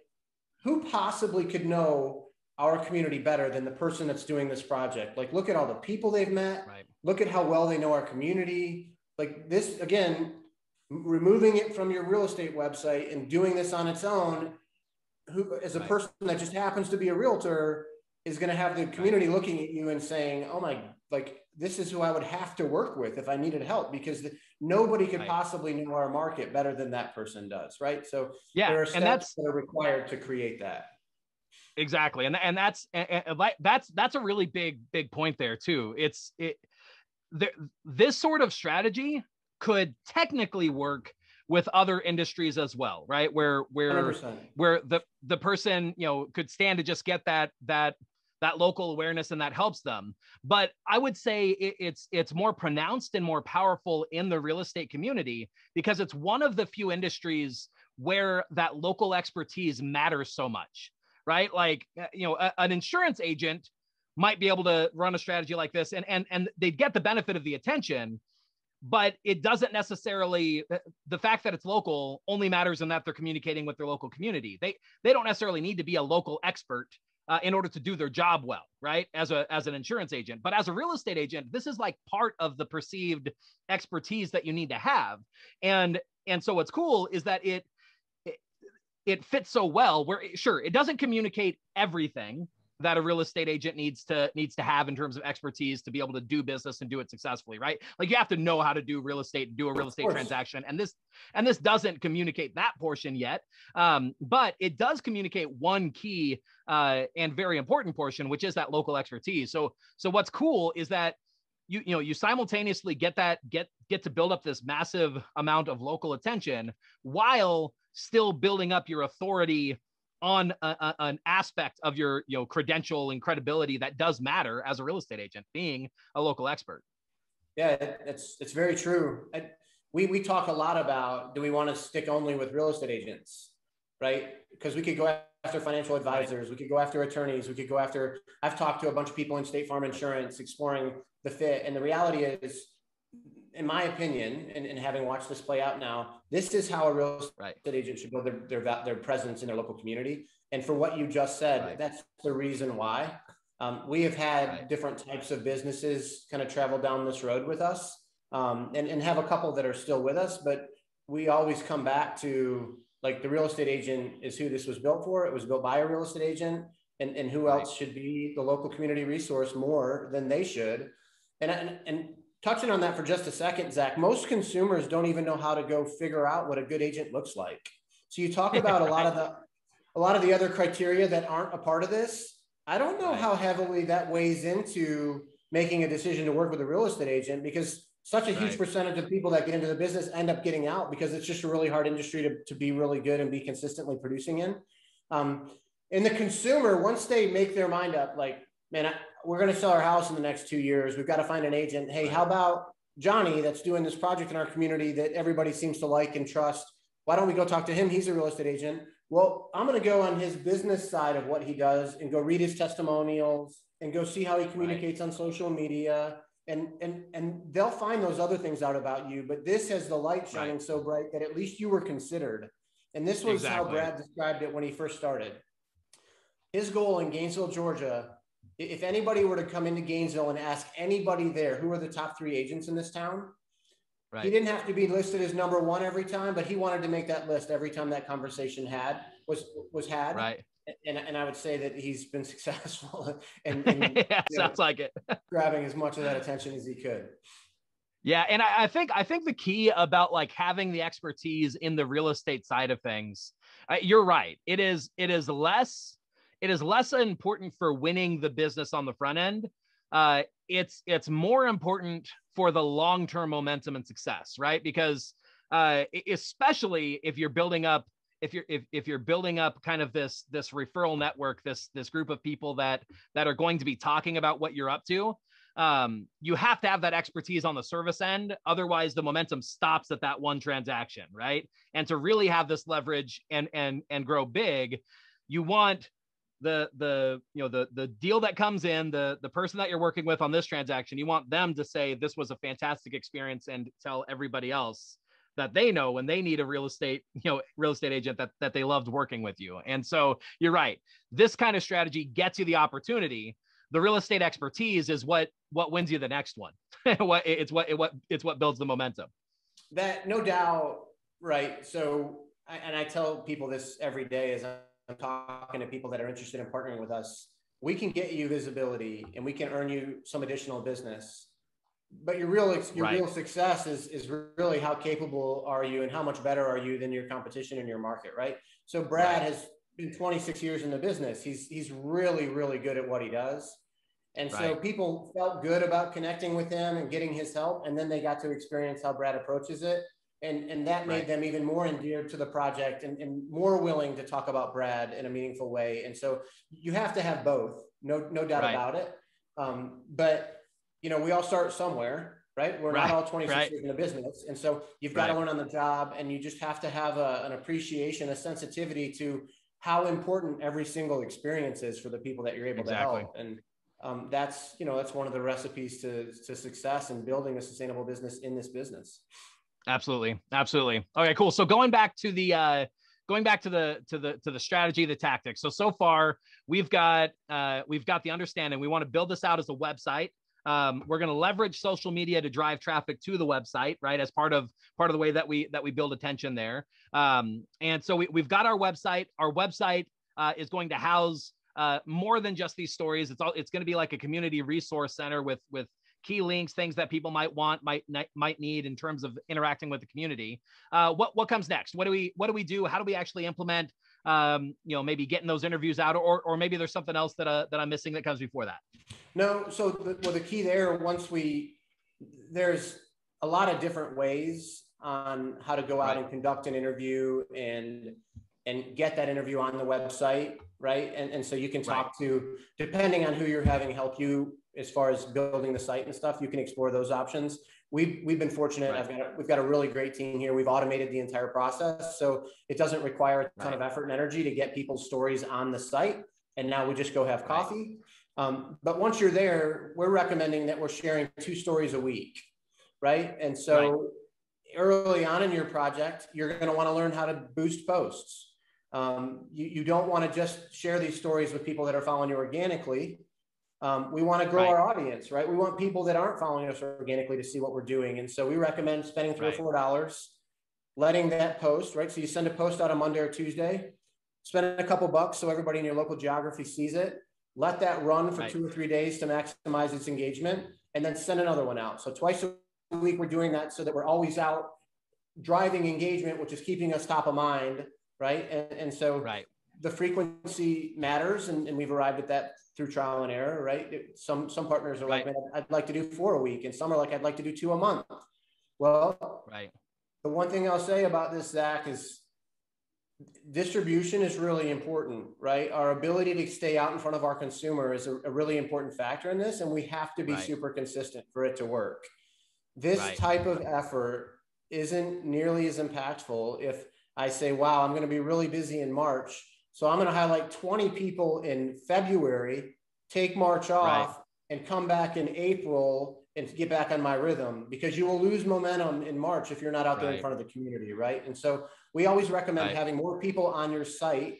who possibly could know our community better than the person that's doing this project? Like, look at all the people they've met. Right. Look at how well they know our community. Like this, again, removing it from your real estate website and doing this on its own, who as a right. person that just happens to be a realtor is going to have the community right. looking at you and saying, oh my, like, this is who I would have to work with if I needed help because the, nobody could right. possibly know our market better than that person does. Right. So yeah. there are steps and that's, that are required to create that. Exactly. And, and that's, and that's, that's a really big, big point there too. It's it, th- this sort of strategy could technically work with other industries as well, right? Where, where, one hundred percent. Where the, the person, you know, could stand to just get that, that, that local awareness and that helps them. But I would say it, it's, it's more pronounced and more powerful in the real estate community because it's one of the few industries where that local expertise matters so much. Right? Like, you know, a, an insurance agent might be able to run a strategy like this and, and, and they'd get the benefit of the attention, but it doesn't necessarily, the fact that it's local only matters in that they're communicating with their local community. They, they don't necessarily need to be a local expert uh, in order to do their job well, right? As a, as an insurance agent. But as a real estate agent, this is like part of the perceived expertise that you need to have. And, and so what's cool is that it, it, it fits so well where it, sure, it doesn't communicate everything that a real estate agent needs to needs to have in terms of expertise to be able to do business and do it successfully, right? Like you have to know how to do real estate, do a real estate transaction, and this and this doesn't communicate that portion yet, um, but it does communicate one key uh, and very important portion, which is that local expertise. So so what's cool is that you you know you simultaneously get that get get to build up this massive amount of local attention while still building up your authority on a, a, an aspect of your you know, credential and credibility that does matter as a real estate agent, being a local expert. Yeah, that's it's very true. I, we, we talk a lot about, do we want to stick only with real estate agents, right? Because we could go after financial advisors, we could go after attorneys, we could go after, I've talked to a bunch of people in State Farm Insurance exploring the fit. And the reality is, in my opinion, and, and having watched this play out now, this is how a real estate right. agent should build their, their their presence in their local community. And for what you just said, right. that's the reason why. Um, we have had right. different types of businesses kind of travel down this road with us, um, and, and have a couple that are still with us, but we always come back to like the real estate agent is who this was built for. It was built by a real estate agent, and, and who right. else should be the local community resource more than they should. And, and, and touching on that for just a second, Zach, most consumers don't even know how to go figure out what a good agent looks like. So you talk about a lot of the, a lot of the other criteria that aren't a part of this. I don't know how heavily that weighs into making a decision to work with a real estate agent, because such a huge right. percentage of people that get into the business end up getting out because it's just a really hard industry to, to be really good and be consistently producing in. Um, and the consumer, once they make their mind up, like, man, I, we're going to sell our house in the next two years. We've got to find an agent. Hey, how about Johnny that's doing this project in our community that everybody seems to like and trust? Why don't we go talk to him? He's a real estate agent. Well, I'm going to go on his business side of what he does and go read his testimonials and go see how he communicates right. on social media. And, and, and they'll find those other things out about you. But this has the light shining right. so bright that at least you were considered. And this was exactly. how Brad described it when he first started. His goal in Gainesville, Georgia, if anybody were to come into Gainesville and ask anybody there, who are the top three agents in this town? Right. He didn't have to be listed as number one every time, but he wanted to make that list every time that conversation had was, was had. Right. And, and I would say that he's been successful in, in yeah, you know, sounds like it. grabbing as much of that attention as he could. Yeah. And I, I think, I think the key about like having the expertise in the real estate side of things, uh, you're right. It is, it is less It is less important for winning the business on the front end. Uh, it's it's more important for the long-term momentum and success, right? Because uh, especially if you're building up, if you're if if you're building up kind of this this referral network, this this group of people that that are going to be talking about what you're up to, um, you have to have that expertise on the service end. Otherwise, the momentum stops at that one transaction, right? And to really have this leverage and and and grow big, you want the, the, you know, the, the deal that comes in, the, the person that you're working with on this transaction, you want them to say, this was a fantastic experience, and tell everybody else that they know when they need a real estate, you know, real estate agent that, that they loved working with you. And so you're right. This kind of strategy gets you the opportunity. The real estate expertise is what, what wins you the next one. what it's what, it, what, it's what builds the momentum. That no doubt. Right. So, and I tell people this every day as I talking to people that are interested in partnering with us, we can get you visibility and we can earn you some additional business, but your real your right. real success is is really how capable are you and how much better are you than your competition in your market, right? So Brad right. has been twenty-six years in the business. He's he's really really good at what he does, and right. so people felt good about connecting with him and getting his help, and then they got to experience how Brad approaches it. And, and that made right. them even more endeared to the project and, and more willing to talk about Brad in a meaningful way. And so you have to have both, no, no doubt right. about it. Um, but, you know, we all start somewhere, right? We're right. not all twenty-six right. years in the business. And so you've got right. to learn on the job, and you just have to have a, an appreciation, a sensitivity to how important every single experience is for the people that you're able exactly. to help. And um, that's, you know, that's one of the recipes to, to success in building a sustainable business in this business. Absolutely. Absolutely. Okay, cool. So going back to the, uh, going back to the to the to the strategy, the tactics. So so far we've got uh, we've got the understanding. We want to build this out as a website. Um, we're going to leverage social media to drive traffic to the website, right? As part of part of the way that we that we build attention there. Um, and so we, we've got our website. Our website uh, is going to house uh, more than just these stories. It's all it's going to be like a community resource center with with key links, things that people might want, might might need in terms of interacting with the community. Uh, what what comes next? What do we what do we do? How do we actually implement? Um, you know, maybe getting those interviews out, or or maybe there's something else that uh, that I'm missing that comes before that. No, so the, well, the key there, once we, there's a lot of different ways on how to go out and conduct an interview and and get that interview on the website, right? And and so you can talk right. to, depending on who you're having help you as far as building the site and stuff, you can explore those options. We've, we've been fortunate. Right. I've got a, we've got a really great team here. We've automated the entire process. So it doesn't require a ton right. of effort and energy to get people's stories on the site. And now we just go have coffee. Right. Um, but once you're there, we're recommending that we're sharing two stories a week, right? And so right. early on in your project, you're going to want to learn how to boost posts. Um, you, you don't want to just share these stories with people that are following you organically. Um, we want to grow right. our audience, right? We want people that aren't following us organically to see what we're doing. And so we recommend spending three right. or four dollars, letting that post, right? So you send a post out on Monday or Tuesday, spend a couple bucks so everybody in your local geography sees it, let that run for right. two or three days to maximize its engagement, and then send another one out. So twice a week, we're doing that so that we're always out driving engagement, which is keeping us top of mind, right? And, and so right. the frequency matters, and, and we've arrived at that through trial and error, right? Some some partners are right. like, I'd like to do four a week, and some are like, I'd like to do two a month. Well, right. the one thing I'll say about this, Zach, is distribution is really important, right? Our ability to stay out in front of our consumer is a, a really important factor in this, and we have to be right. super consistent for it to work. This right. type of effort isn't nearly as impactful if I say, wow, I'm going to be really busy in March, so I'm going to highlight twenty people in February, take March off, right. and come back in April and get back on my rhythm, because you will lose momentum in March if you're not out right. there in front of the community, right? And so we always recommend right. having more people on your site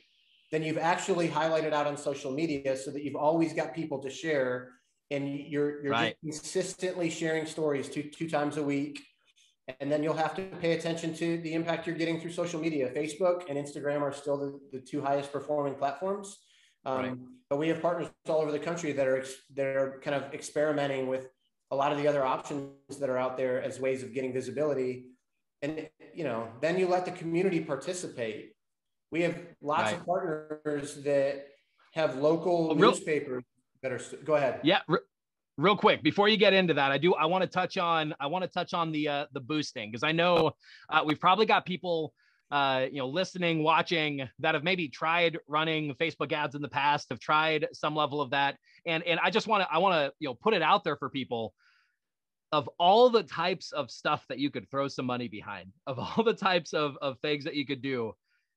than you've actually highlighted out on social media, so that you've always got people to share, and you're, you're right. just consistently sharing stories two, two times a week. And then you'll have to pay attention to the impact you're getting through social media. Facebook and Instagram are still the, the two highest performing platforms. Um, right. But we have partners all over the country that are, that are kind of experimenting with a lot of the other options that are out there as ways of getting visibility. And, you know, then you let the community participate. We have lots right. of partners that have local oh, real- newspapers that are, go ahead. Yeah. Re- Real quick, before you get into that, I do. I want to touch on. I want to touch on the uh, the boosting, because I know uh, we've probably got people, uh, you know, listening, watching, that have maybe tried running Facebook ads in the past, have tried some level of that, and and I just want to. I want to you know put it out there for people. Of all the types of stuff that you could throw some money behind, of all the types of of things that you could do,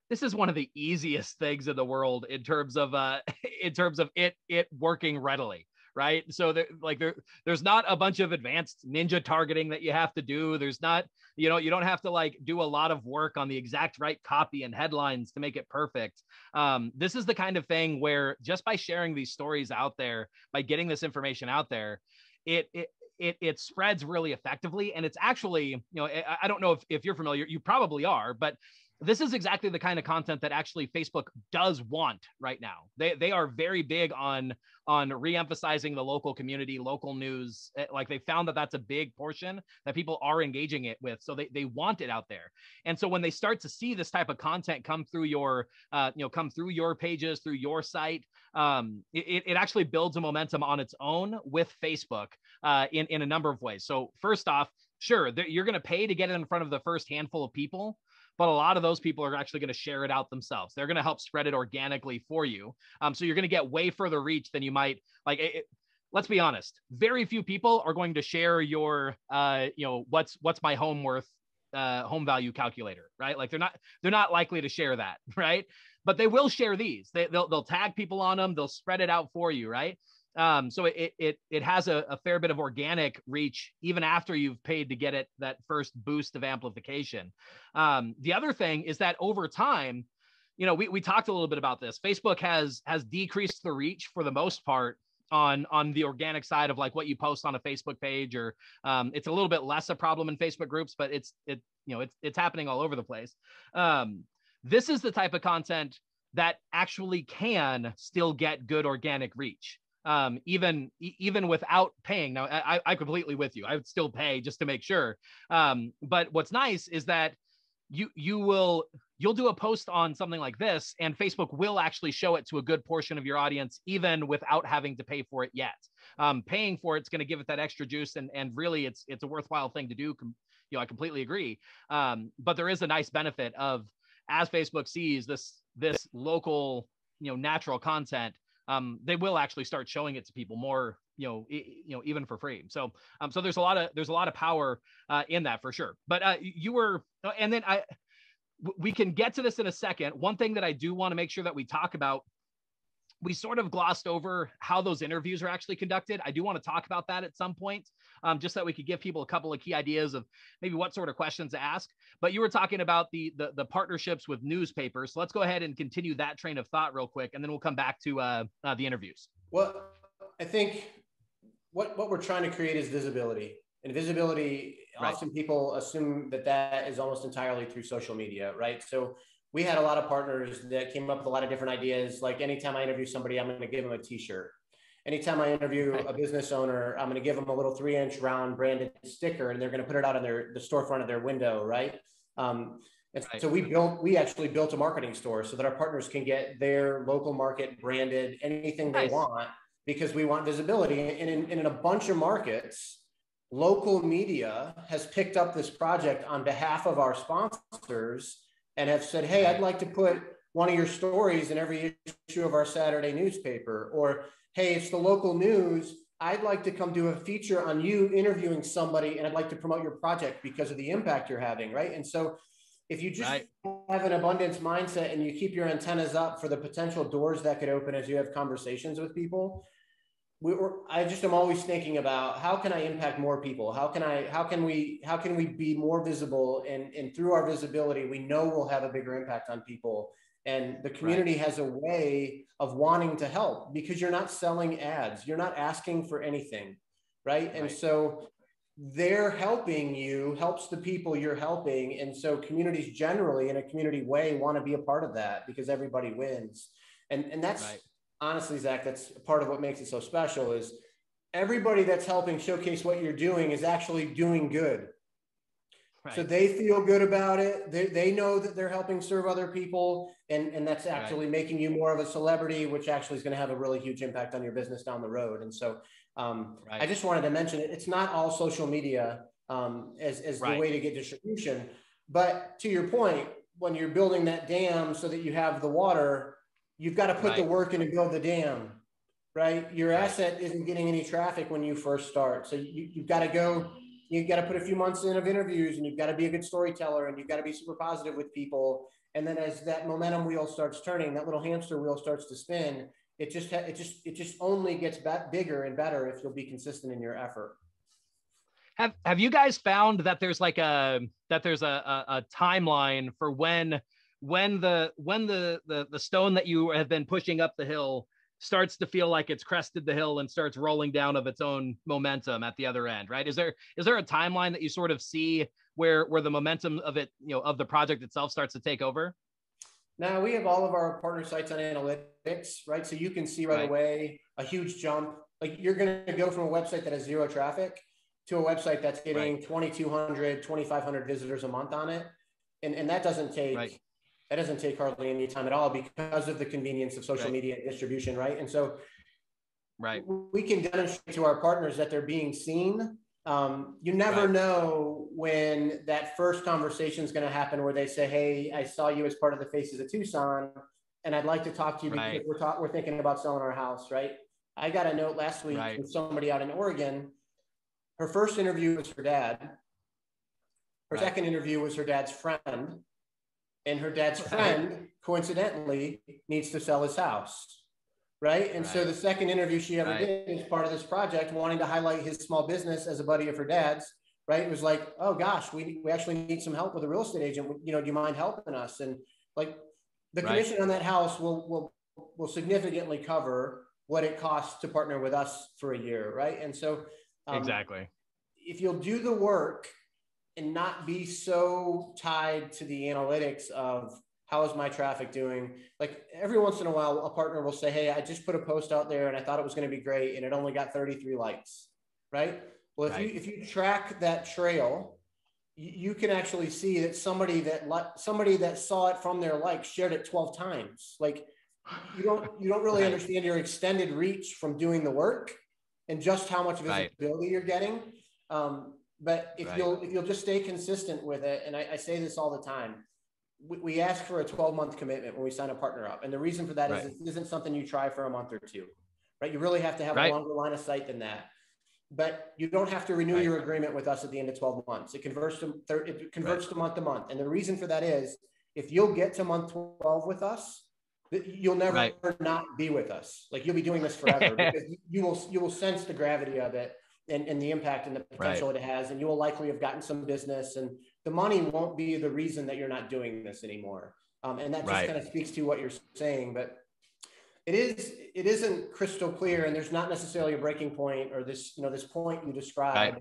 this is one of the easiest things in the world in terms of uh in terms of it it working readily. Right. So there, like there, there's not a bunch of advanced ninja targeting that you have to do. There's not, you know, you don't have to like do a lot of work on the exact right copy and headlines to make it perfect. Um, this is the kind of thing where just by sharing these stories out there, by getting this information out there, it, it, It, it spreads really effectively. And it's actually, you know, I, I don't know if, if you're familiar, you probably are, but this is exactly the kind of content that actually Facebook does want right now. They they are very big on, on reemphasizing the local community, local news. Like they found that that's a big portion that people are engaging it with. So they, they want it out there. And so when they start to see this type of content come through your, uh, you know, come through your pages, through your site, um, it, it actually builds a momentum on its own with Facebook uh, in, in a number of ways. So first off, sure, you're going to pay to get it in front of the first handful of people, but a lot of those people are actually going to share it out themselves. They're going to help spread it organically for you. Um, so you're going to get way further reach than you might like. It, it, let's be honest. Very few people are going to share your, uh, you know, what's, what's my home worth, uh, home value calculator, right? Like they're not, they're not likely to share that. Right. But they will share these. They, they'll, they'll tag people on them. They'll spread it out for you. Right. Um, so it, it, it has a, a fair bit of organic reach, even after you've paid to get it, that first boost of amplification. Um, the other thing is that over time, you know, we, we talked a little bit about this. Facebook has, has decreased the reach for the most part on, on the organic side of like what you post on a Facebook page, or um, it's a little bit less a problem in Facebook groups, but it's, it, you know, it's, it's happening all over the place. Um, this is the type of content that actually can still get good organic reach. Um, even, even without paying. Now I, I'm completely with you. I would still pay just to make sure. Um, but what's nice is that you, you will, you'll do a post on something like this, and Facebook will actually show it to a good portion of your audience, even without having to pay for it yet. Um, paying for it's going to give it that extra juice, and, and really it's, it's a worthwhile thing to do. Com- you know, I completely agree. Um, but there is a nice benefit of, as Facebook sees this, this local, you know, natural content, um, they will actually start showing it to people more, you know, e- you know, even for free. So, um, so there's a lot of, there's a lot of power, uh, in that for sure. But, uh, you were, and then I, we can get to this in a second. One thing that I do want to make sure that we talk about, we sort of glossed over how those interviews are actually conducted. I do want to talk about that at some point, um, just so we could give people a couple of key ideas of maybe what sort of questions to ask. But you were talking about the, the, the partnerships with newspapers. So let's go ahead and continue that train of thought real quick, and then we'll come back to uh, uh, the interviews. Well, I think what, what we're trying to create is visibility. And visibility, right. Often people assume that that is almost entirely through social media, right? So we had a lot of partners that came up with a lot of different ideas. Like anytime I interview somebody, I'm going to give them a t-shirt. Anytime I interview a business owner, I'm going to give them a little three inch round branded sticker, and they're going to put it out on their, the storefront of their window. Right. Um, and right. So we built, we actually built a marketing store so that our partners can get their local market branded, anything they nice. want, because we want visibility. And in, and in a bunch of markets, local media has picked up this project on behalf of our sponsors and have said, hey, I'd like to put one of your stories in every issue of our Saturday newspaper, or, hey, it's the local news, I'd like to come do a feature on you interviewing somebody, and I'd like to promote your project because of the impact you're having, right? And so if you just right. have an abundance mindset and you keep your antennas up for the potential doors that could open as you have conversations with people, we were, I just am always thinking about how can I impact more people? How can I, how can we, how can we be more visible? And, and through our visibility, we know we'll have a bigger impact on people. And the community right. has a way of wanting to help, because you're not selling ads. You're not asking for anything, right? right? And so they're helping you, helps the people you're helping. And so communities generally in a community way want to be a part of that, because everybody wins. And, and that's, right. honestly, Zach, that's part of what makes it so special, is everybody that's helping showcase what you're doing is actually doing good. Right. So they feel good about it. They, they know that they're helping serve other people. And, and that's actually right. making you more of a celebrity, which actually is going to have a really huge impact on your business down the road. And so um, right. I just wanted to mention it. It's not all social media um, as, as right. the way to get distribution. But to your point, when you're building that dam so that you have the water, you've got to put right. the work in and build the dam, right? Your right. asset isn't getting any traffic when you first start. So you, you've got to go, you've got to put a few months in of interviews, and you've got to be a good storyteller, and you've got to be super positive with people. And then as that momentum wheel starts turning, that little hamster wheel starts to spin. It just, ha- it just, it just only gets back bigger and better if you'll be consistent in your effort. Have, have you guys found that there's like a, that there's a, a, a timeline for when, when the when the, the the stone that you have been pushing up the hill starts to feel like it's crested the hill and starts rolling down of its own momentum at the other end, right? Is there is there a timeline that you sort of see where where the momentum of it, you know, of the project itself starts to take over? Now, we have all of our partner sites on analytics, right? So you can see right, right. away a huge jump. Like, you're going to go from a website that has zero traffic to a website that's getting right. twenty-two hundred, twenty-five hundred visitors a month on it, and and that doesn't take. Right. That doesn't take hardly any time at all, because of the convenience of social right. media and distribution, right? And so right. we can demonstrate to our partners that they're being seen. Um, you never right. know when that first conversation is going to happen where they say, hey, I saw you as part of the Faces of Tucson, and I'd like to talk to you right. because we're, ta- we're thinking about selling our house, right? I got a note last week right. from somebody out in Oregon. Her first interview was her dad. Her right. second interview was her dad's friend. And her dad's friend, coincidentally, needs to sell his house, right? And right. so the second interview she ever right. did is part of this project, wanting to highlight his small business as a buddy of her dad's, right? It was like, oh gosh, we, we actually need some help with a real estate agent. You know, do you mind helping us? And like, the commission right. on that house will, will, will significantly cover what it costs to partner with us for a year, right? And so um, exactly. if you'll do the work and not be so tied to the analytics of how is my traffic doing? Like every once in a while, a partner will say, hey, I just put a post out there and I thought it was going to be great. And it only got thirty-three likes, right? Well, if right. you, if you track that trail, you can actually see that somebody that somebody that saw it from their like shared it twelve times. Like you don't, you don't really right. understand your extended reach from doing the work and just how much visibility right. you're getting. Um, but if right. you'll, if you'll just stay consistent with it. And I, I say this all the time, we, we ask for a twelve month commitment when we sign a partner up. And the reason for that right. is it isn't something you try for a month or two, right? You really have to have right. a longer line of sight than that. But you don't have to renew right. your agreement with us at the end of twelve months. It converts to it converts right. to month to month. And the reason for that is if you'll get to month twelve with us, you'll never right. not be with us. Like you'll be doing this forever because you will you will sense the gravity of it and, and the impact and the potential right. it has. And you will likely have gotten some business and the money won't be the reason that you're not doing this anymore. Um, and that just right. kind of speaks to what you're saying. But It is, it isn't crystal clear and there's not necessarily a breaking point or this, you know, this point you described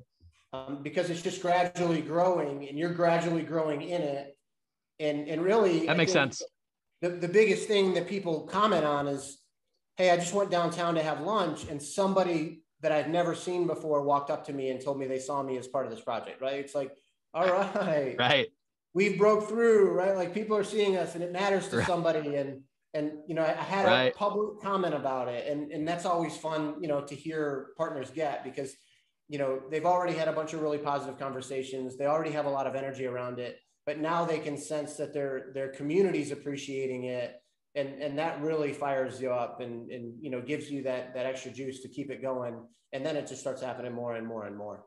right. um, because it's just gradually growing and you're gradually growing in it. And, and really that I makes sense. The, the biggest thing that people comment on is, hey, I just went downtown to have lunch and somebody that I've never seen before walked up to me and told me they saw me as part of this project, right? It's like, all right, right. we've broke through, right? Like people are seeing us and it matters to right. somebody. And And, you know, I had right. a public comment about it and, and that's always fun, you know, to hear partners get because, you know, they've already had a bunch of really positive conversations. They already have a lot of energy around it, but now they can sense that their, their community's appreciating it. And, and that really fires you up and, and, you know, gives you that, that extra juice to keep it going. And then it just starts happening more and more and more.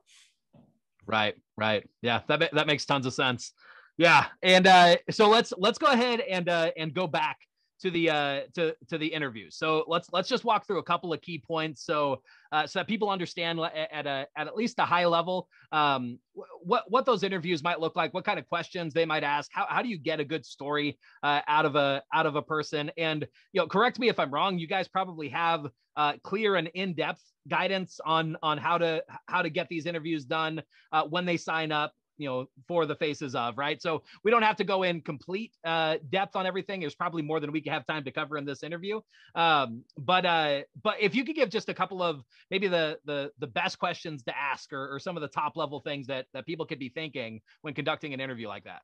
Right. Right. Yeah. That, that makes tons of sense. Yeah. And uh, so let's, let's go ahead and, uh, and go back to the uh, to to the interview. So let's let's just walk through a couple of key points, so uh, so that people understand at a at at least a high level um, what what those interviews might look like, what kind of questions they might ask, how how do you get a good story uh, out of a out of a person? And you know, correct me if I'm wrong. You guys probably have uh, clear and in depth guidance on on how to how to get these interviews done uh, when they sign up, you know, for the Faces of, right? So we don't have to go in complete uh, depth on everything. There's probably more than we can have time to cover in this interview. Um, but uh, but if you could give just a couple of maybe the the, the best questions to ask or, or some of the top level things that, that people could be thinking when conducting an interview like that.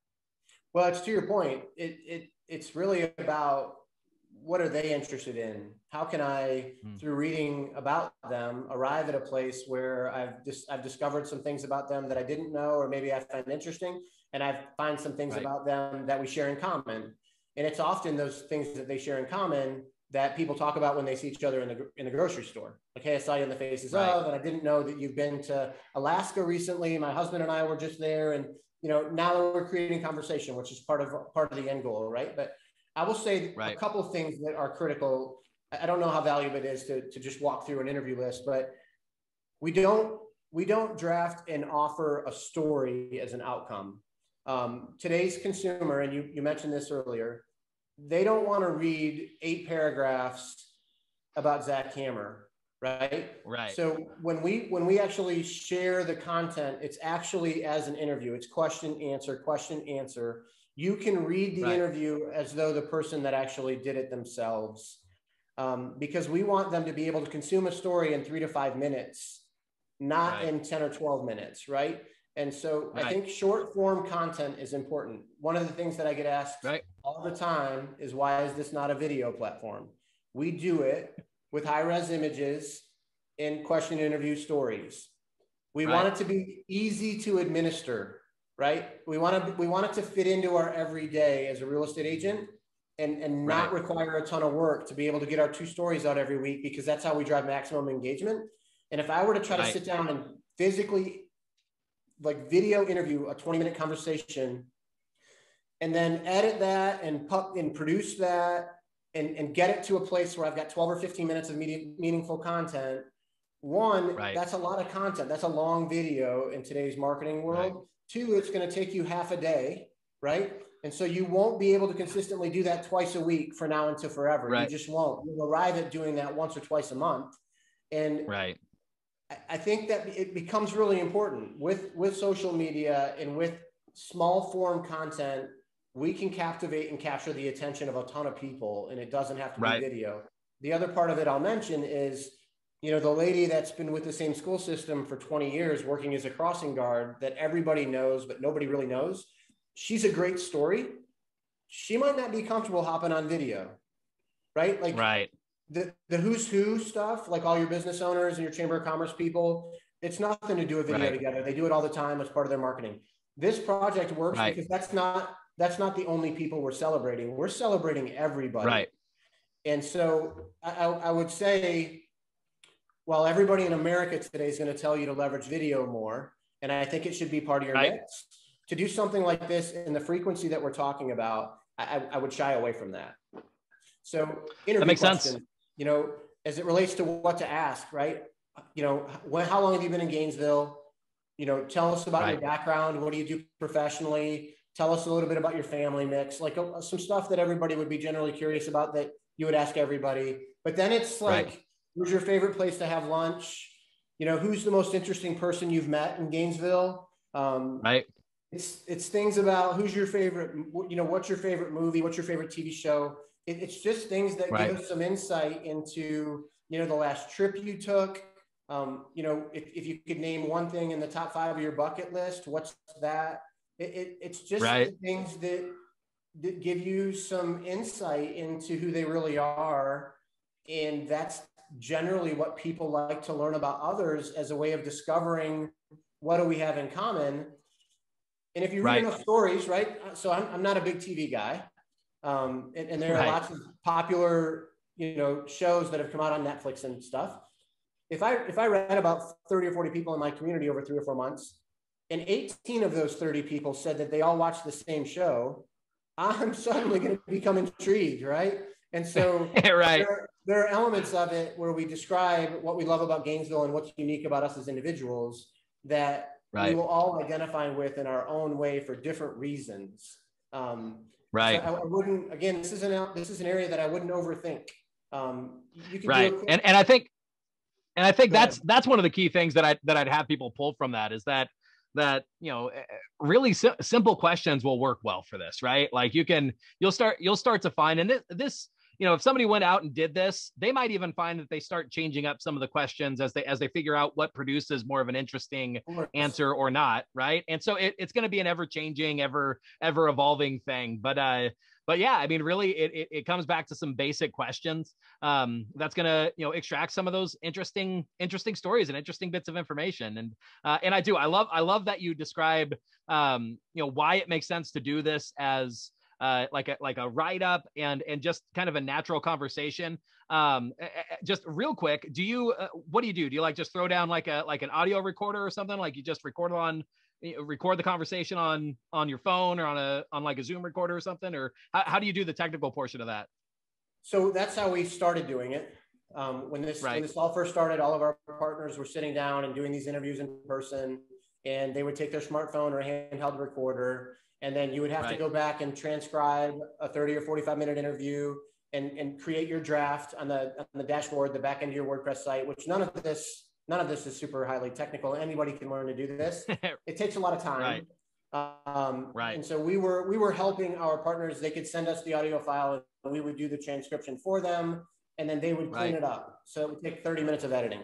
Well, it's to your point. It, it It's really about what are they interested in? How can I, hmm. through reading about them, arrive at a place where I've just, I've discovered some things about them that I didn't know, or maybe I find interesting and I find some things right. about them that we share in common. And it's often those things that they share in common that people talk about when they see each other in the, in the grocery store. Like, hey, I saw you in the Faces right. of, and I didn't know that you've been to Alaska recently. My husband and I were just there. And, you know, now we're creating conversation, which is part of, part of the end goal. Right. But I will say right. a couple of things that are critical. I don't know how valuable it is to, to just walk through an interview list, but we don't, we don't draft and offer a story as an outcome. Um, today's consumer, and you, you mentioned this earlier, they don't want to read eight paragraphs about Zach Hammer, right? Right. So when we, when we actually share the content, it's actually as an interview. It's question, answer, question, answer. You can read the right. interview as though the person that actually did it themselves, um, because we want them to be able to consume a story in three to five minutes, not right. in ten or twelve minutes, right? And so right. I think short form content is important. One of the things that I get asked right. all the time is, why is this not a video platform? We do it with high res images and question interview stories. We right. want it to be easy to administer. Right? We want to, we want it to fit into our everyday as a real estate agent and, and not right. require a ton of work to be able to get our two stories out every week, because that's how we drive maximum engagement. And if I were to try right. to sit down and physically like video interview a twenty minute conversation and then edit that and put and produce that and, and get it to a place where I've got twelve or fifteen minutes of media, meaningful content. One, right. that's a lot of content. That's a long video in today's marketing world. Right. Two, it's going to take you half a day, right? And so you won't be able to consistently do that twice a week for now until forever. Right. You just won't. You'll arrive at doing that once or twice a month. And right. I, I think that it becomes really important with, with social media and with small form content. We can captivate and capture the attention of a ton of people, and it doesn't have to right. be video. The other part of it I'll mention is, you know, the lady that's been with the same school system for twenty years working as a crossing guard that everybody knows, but nobody really knows. She's a great story. She might not be comfortable hopping on video, right? Like right. The, the who's who stuff, like all your business owners and your chamber of commerce people, it's nothing to do with video right. together. They do it all the time as part of their marketing. This project works right. because that's not, that's not the only people we're celebrating. We're celebrating everybody. Right. And so I, I would say, while everybody in America today is going to tell you to leverage video more, and I think it should be part of your right. mix, to do something like this in the frequency that we're talking about, I, I would shy away from that. So interview that makes question, sense. You know, as it relates to what to ask, right? You know, when, how long have you been in Gainesville? You know, tell us about right. your background. What do you do professionally? Tell us a little bit about your family mix, like uh, some stuff that everybody would be generally curious about that you would ask everybody. But then it's like, right. who's your favorite place to have lunch? You know, who's the most interesting person you've met in Gainesville? Um, right. It's it's things about who's your favorite, you know, what's your favorite movie? What's your favorite T V show? It, it's just things that right. give us some insight into, you know, the last trip you took. Um, you know, if, if you could name one thing in the top five of your bucket list, what's that? It, it, it's just right. things that, that give you some insight into who they really are. And that's generally what people like to learn about others as a way of discovering what do we have in common. And if you read right. enough stories, right? So I'm, I'm not a big T V guy. Um, and, and there are right. lots of popular, you know, shows that have come out on Netflix and stuff. If I, if I read about thirty or forty people in my community over three or four months, and eighteen of those thirty people said that they all watched the same show, I'm suddenly going to become intrigued, right? And so right. there, there are elements of it where we describe what we love about Gainesville and what's unique about us as individuals that right. we will all identify with in our own way for different reasons. Um, right. So I, I wouldn't, again, this is an, this is an area that I wouldn't overthink. Um, you can right. do a quick- and, and I think, and I think that's, that's one of the key things that I, that I'd have people pull from that is that, that, you know, really si- simple questions will work well for this, right? Like you can, you'll start, you'll start to find, and this, this, you know, if somebody went out and did this, they might even find that they start changing up some of the questions as they, as they figure out what produces more of an interesting answer or not. Right. And so it, it's going to be an ever changing, ever, ever evolving thing. But, uh, But yeah, I mean, really, it, it, it comes back to some basic questions um, that's going to, you know, extract some of those interesting, interesting stories and interesting bits of information. And uh, and I do, I love, I love that you describe, um, you know, why it makes sense to do this as uh, like a like a write up and and just kind of a natural conversation. Um, just real quick, do you uh, what do you do? Do you like just throw down like a like an audio recorder or something? Like you just record on. record the conversation on on your phone or on a on like a Zoom recorder or something, or how, how do you do the technical portion of that? So that's how we started doing it. Um, when this right. when this all first started, all of our partners were sitting down and doing these interviews in person, and they would take their smartphone or handheld recorder, and then you would have right. to go back and transcribe a thirty or forty-five minute interview and and create your draft on the on the dashboard, the back end of your WordPress site, which none of this None of this is super highly technical. Anybody can learn to do this. It takes a lot of time. Right. Um, right. And so we were we were helping our partners. They could send us the audio file, and we would do the transcription for them, and then they would clean right. it up. So it would take thirty minutes of editing.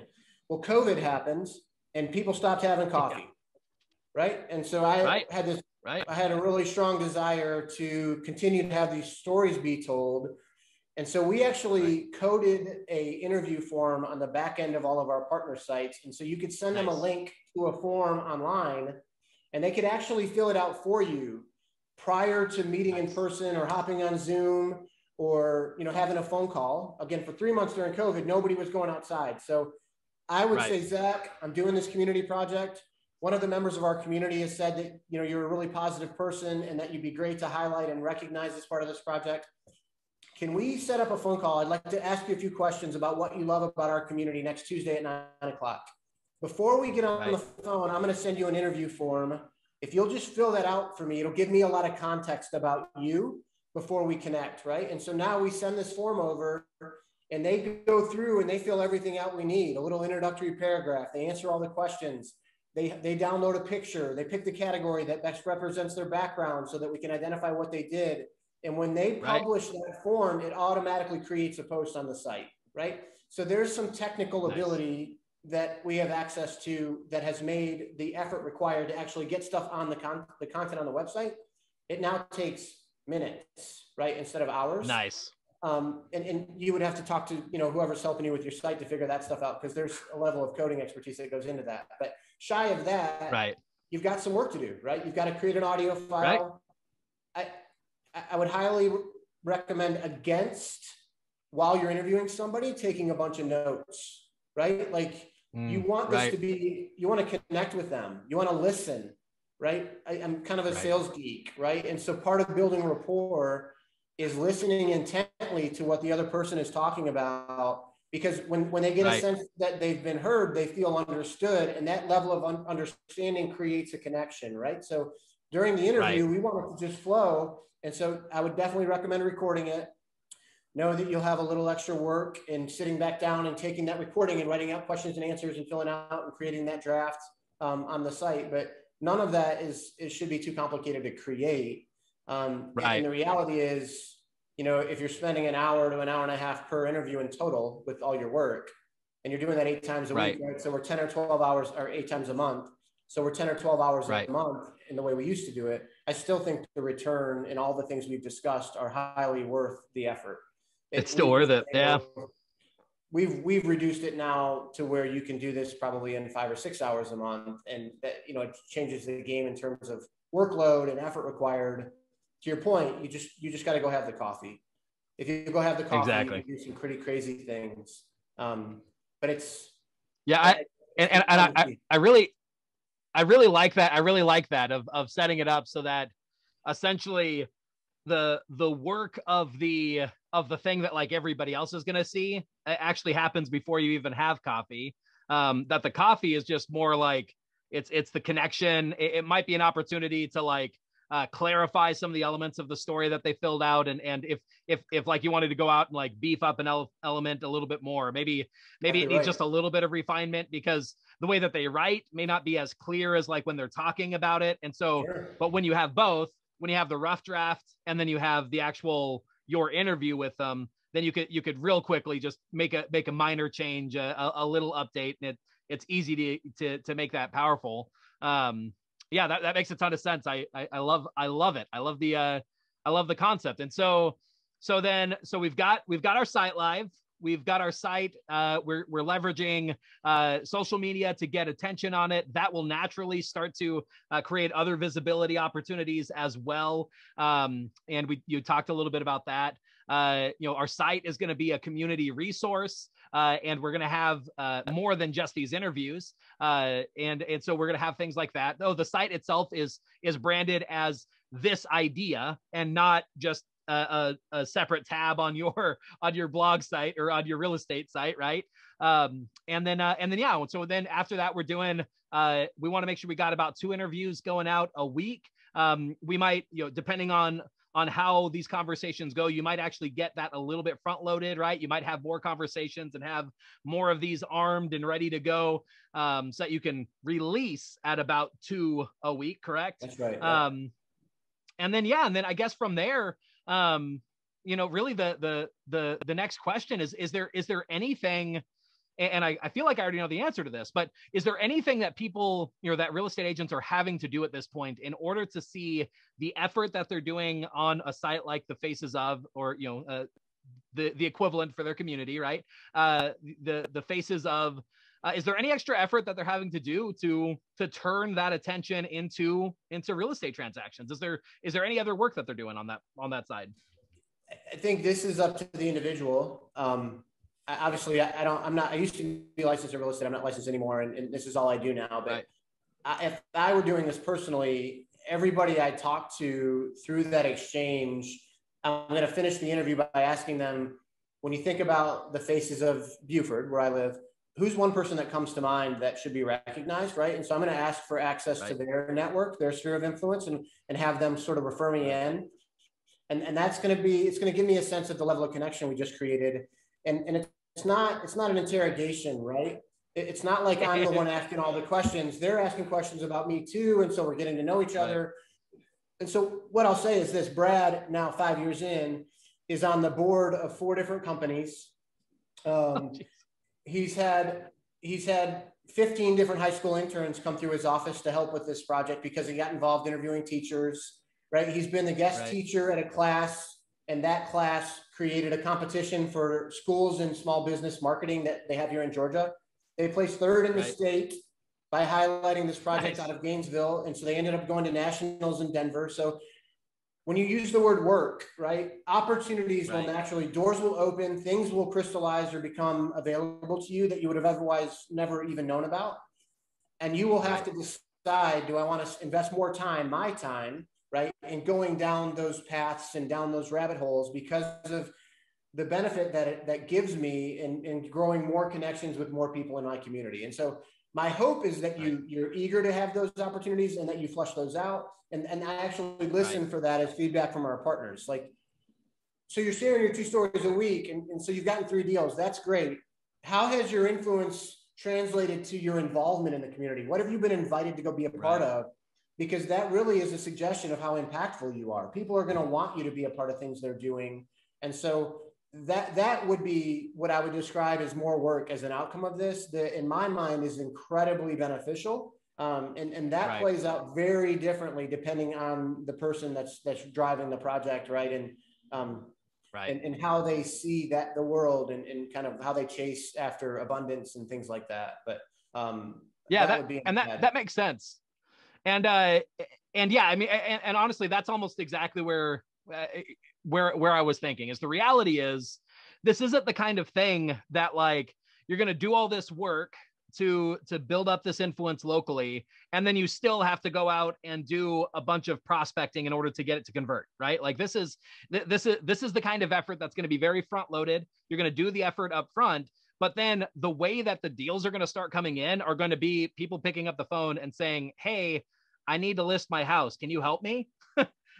Well, COVID happens, and people stopped having coffee, yeah. right? And so I right. had this. Right. I had a really strong desire to continue to have these stories be told. And so we actually coded a interview form on the back end of all of our partner sites. And so you could send nice. them a link to a form online, and they could actually fill it out for you prior to meeting nice. in person or hopping on Zoom or, you know, having a phone call. Again, for three months during COVID, nobody was going outside. So I would right. say, Zach, I'm doing this community project. One of the members of our community has said that, you know, you're a really positive person and that you'd be great to highlight and recognize as part of this project. Can we set up a phone call? I'd like to ask you a few questions about what you love about our community next Tuesday at nine o'clock. Before we get on right. the phone, I'm going to send you an interview form If you'll just fill that out for me, it'll give me a lot of context about you before we connect, right? And so now we send this form over and they go through and they fill everything out we need, a little introductory paragraph. They answer all the questions. They, they download a picture. They pick the category that best represents their background so that we can identify what they did. And when they publish right. that form, it automatically creates a post on the site, right? So there's some technical nice. ability that we have access to that has made the effort required to actually get stuff on the, con the content on the website. It now takes minutes, right? Instead of hours. Nice. Um, and, and you would have to talk to, you know, whoever's helping you with your site to figure that stuff out, because there's a level of coding expertise that goes into that. But shy of that, right. you've got some work to do, right? You've got to create an audio file. Right. I, I would highly recommend against, while you're interviewing somebody, taking a bunch of notes, right? Like mm, you want this right. to be, you want to connect with them. You want to listen, right? I, I'm kind of a right. sales geek, right? And so part of building rapport is listening intently to what the other person is talking about, because when, when they get right. a sense that they've been heard, they feel understood, and that level of un understanding creates a connection, right? So during the interview, right. we want it to just flow. And so I would definitely recommend recording it. Know that you'll have a little extra work in sitting back down and taking that recording and writing out questions and answers and filling out and creating that draft um, on the site. But none of that is, it should be too complicated to create. Um, right. And the reality is, you know, if you're spending an hour to an hour and a half per interview in total with all your work, and you're doing that eight times a right. week, right? So we're ten or twelve hours, or eight times a month. So we're ten or twelve hours right. a month in the way we used to do it. I still think the return and all the things we've discussed are highly worth the effort. It, it's still worth it. Yeah. We've, we've reduced it now to where you can do this probably in five or six hours a month. And that, you know, it changes the game in terms of workload and effort required. To your point, you just, you just got to go have the coffee. If you go have the coffee, exactly. you can do some pretty crazy things. Um, but it's. Yeah. I, I, and and, and I, I really, I really like that. I really like that of, of setting it up so that essentially the, the work of the, of the thing that like everybody else is going to see, it actually happens before you even have coffee. Um, that the coffee is just more like it's, it's the connection. It, it might be an opportunity to like uh, clarify some of the elements of the story that they filled out. And, and if, if, if like you wanted to go out and like beef up an ele element a little bit more, maybe, maybe it needs right. just a little bit of refinement, because the way that they write may not be as clear as like when they're talking about it. And so, sure. but when you have both, when you have the rough draft and then you have the actual, your interview with them, then you could you could real quickly just make a make a minor change, a, a little update, and it it's easy to to to make that powerful. Um, yeah, that, that makes a ton of sense. I, I I love I love it. I love the uh, I love the concept. And so so then so we've got we've got our site live. We've got our site. Uh, we're we're leveraging uh, social media to get attention on it. That will naturally start to uh, create other visibility opportunities as well. Um, and we you talked a little bit about that. Uh, you know, our site is going to be a community resource, uh, and we're going to have uh, more than just these interviews. Uh, and and so we're going to have things like that. Though the site itself is is branded as this idea and not just A, a separate tab on your on your blog site or on your real estate site, right? Um, and then uh, and then yeah, so then after that we're doing uh, we want to make sure we got about two interviews going out a week. Um, we might, you know, depending on on how these conversations go, you might actually get that a little bit front loaded, right? You might have more conversations and have more of these armed and ready to go, um, so that you can release at about two a week, correct? That's right. right. Um, and then yeah, and then I guess from there. Um, you know, really the, the, the, the next question is, is there, is there anything, and I, I feel like I already know the answer to this, but is there anything that people, you know, that real estate agents are having to do at this point in order to see the effort that they're doing on a site like the Faces of, or, you know, uh, the, the equivalent for their community, right? Uh, the, the Faces of, uh, is there any extra effort that they're having to do to, to turn that attention into, into real estate transactions? Is there, is there any other work that they're doing on that, on that side? I think this is up to the individual. Um, I, obviously I, I don't, I'm not, I used to be licensed in real estate. I'm not licensed anymore. And, and this is all I do now. But right. I, if I were doing this personally, everybody I talked to through that exchange, I'm going to finish the interview by asking them, when you think about the Faces of Buford, where I live, who's one person that comes to mind that should be recognized, right? And so I'm going to ask for access right. to their network, their sphere of influence, and, and have them sort of refer me in. And, and that's going to be, it's going to give me a sense of the level of connection we just created. And, and it's not, it's not an interrogation, right? It's not like I'm the one asking all the questions. They're asking questions about me too. And so we're getting to know each other. And so what I'll say is this, Brad, now five years in, is on the board of four different companies. Um, oh, he's had, he's had fifteen different high school interns come through his office to help with this project because he got involved interviewing teachers, right? He's been the guest right. teacher at a class, and that class created a competition for schools and small business marketing that they have here in Georgia. They placed third in the right. state by highlighting this project nice. Out of Gainesville. And so they ended up going to nationals in Denver. So when you use the word work, right, opportunities right. will naturally, doors will open, things will crystallize or become available to you that you would have otherwise never even known about. And you will have to decide, do I want to invest more time, my time, right, in going down those paths and down those rabbit holes because of the benefit that it, that gives me in, in growing more connections with more people in my community. And so my hope is that you, right. you're eager to have those opportunities and that you flush those out. And, and I actually listen right. for that as feedback from our partners. Like, so you're sharing your two stories a week, and, and so you've gotten three deals. That's great. How has your influence translated to your involvement in the community? What have you been invited to go be a part right. of? Because that really is a suggestion of how impactful you are. People are going to want you to be a part of things they're doing. And so that that would be what I would describe as more work as an outcome of this, that in my mind is incredibly beneficial. Um, and, and that right. plays out very differently depending on the person that's that's driving the project, right? And um, right. And, and how they see that the world and, and kind of how they chase after abundance and things like that. But um, yeah, that, that would be and that, that makes sense. And uh, and yeah, I mean, and, and honestly, that's almost exactly where uh, where, where I was thinking is the reality is this isn't the kind of thing that like, you're going to do all this work to, to build up this influence locally. And then you still have to go out and do a bunch of prospecting in order to get it to convert, right? Like this is, th- this is, this is the kind of effort that's going to be very front loaded. You're going to do the effort up front, but then the way that the deals are going to start coming in are going to be people picking up the phone and saying, hey, I need to list my house. Can you help me?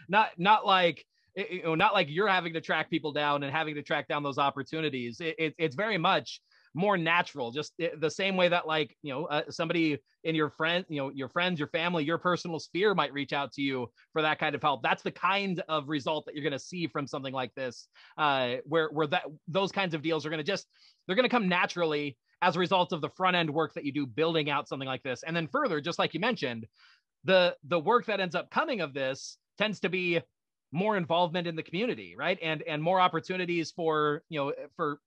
not, not like, It, you know, not like you're having to track people down and having to track down those opportunities. It, it, it's very much more natural, just the same way that like, you know, uh, somebody in your friend, you know, your friends, your family, your personal sphere might reach out to you for that kind of help. That's the kind of result that you're going to see from something like this, uh, where, where that, those kinds of deals are going to just, they're going to come naturally as a result of the front end work that you do building out something like this. And then further, just like you mentioned, the, the work that ends up coming of this tends to be more involvement in the community, right? And, and more opportunities for, you know, for,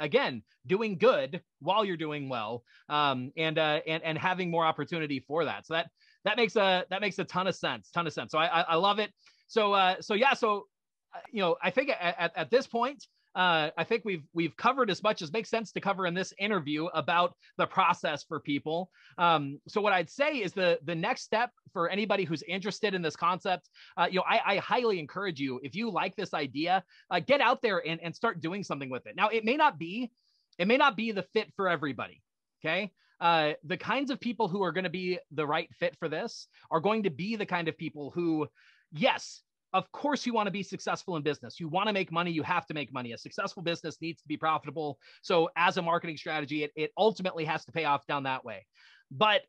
again, doing good while you're doing well, um, and, uh, and, and having more opportunity for that. So that, that makes a, that makes a ton of sense, ton of sense. So I, I, I love it. So, uh, so yeah, so, uh, you know, I think at, at, at this point, Uh, I think we've we've covered as much as makes sense to cover in this interview about the process for people. Um, so what I'd say is the the next step for anybody who's interested in this concept, uh, you know, I, I highly encourage you, if you like this idea, uh, get out there and, and start doing something with it. Now, it may not be, it may not be the fit for everybody, okay? Uh, the kinds of people who are going to be the right fit for this are going to be the kind of people who, yes, of course, you want to be successful in business. You want to make money. You have to make money. A successful business needs to be profitable. So as a marketing strategy, it, it ultimately has to pay off down that way. But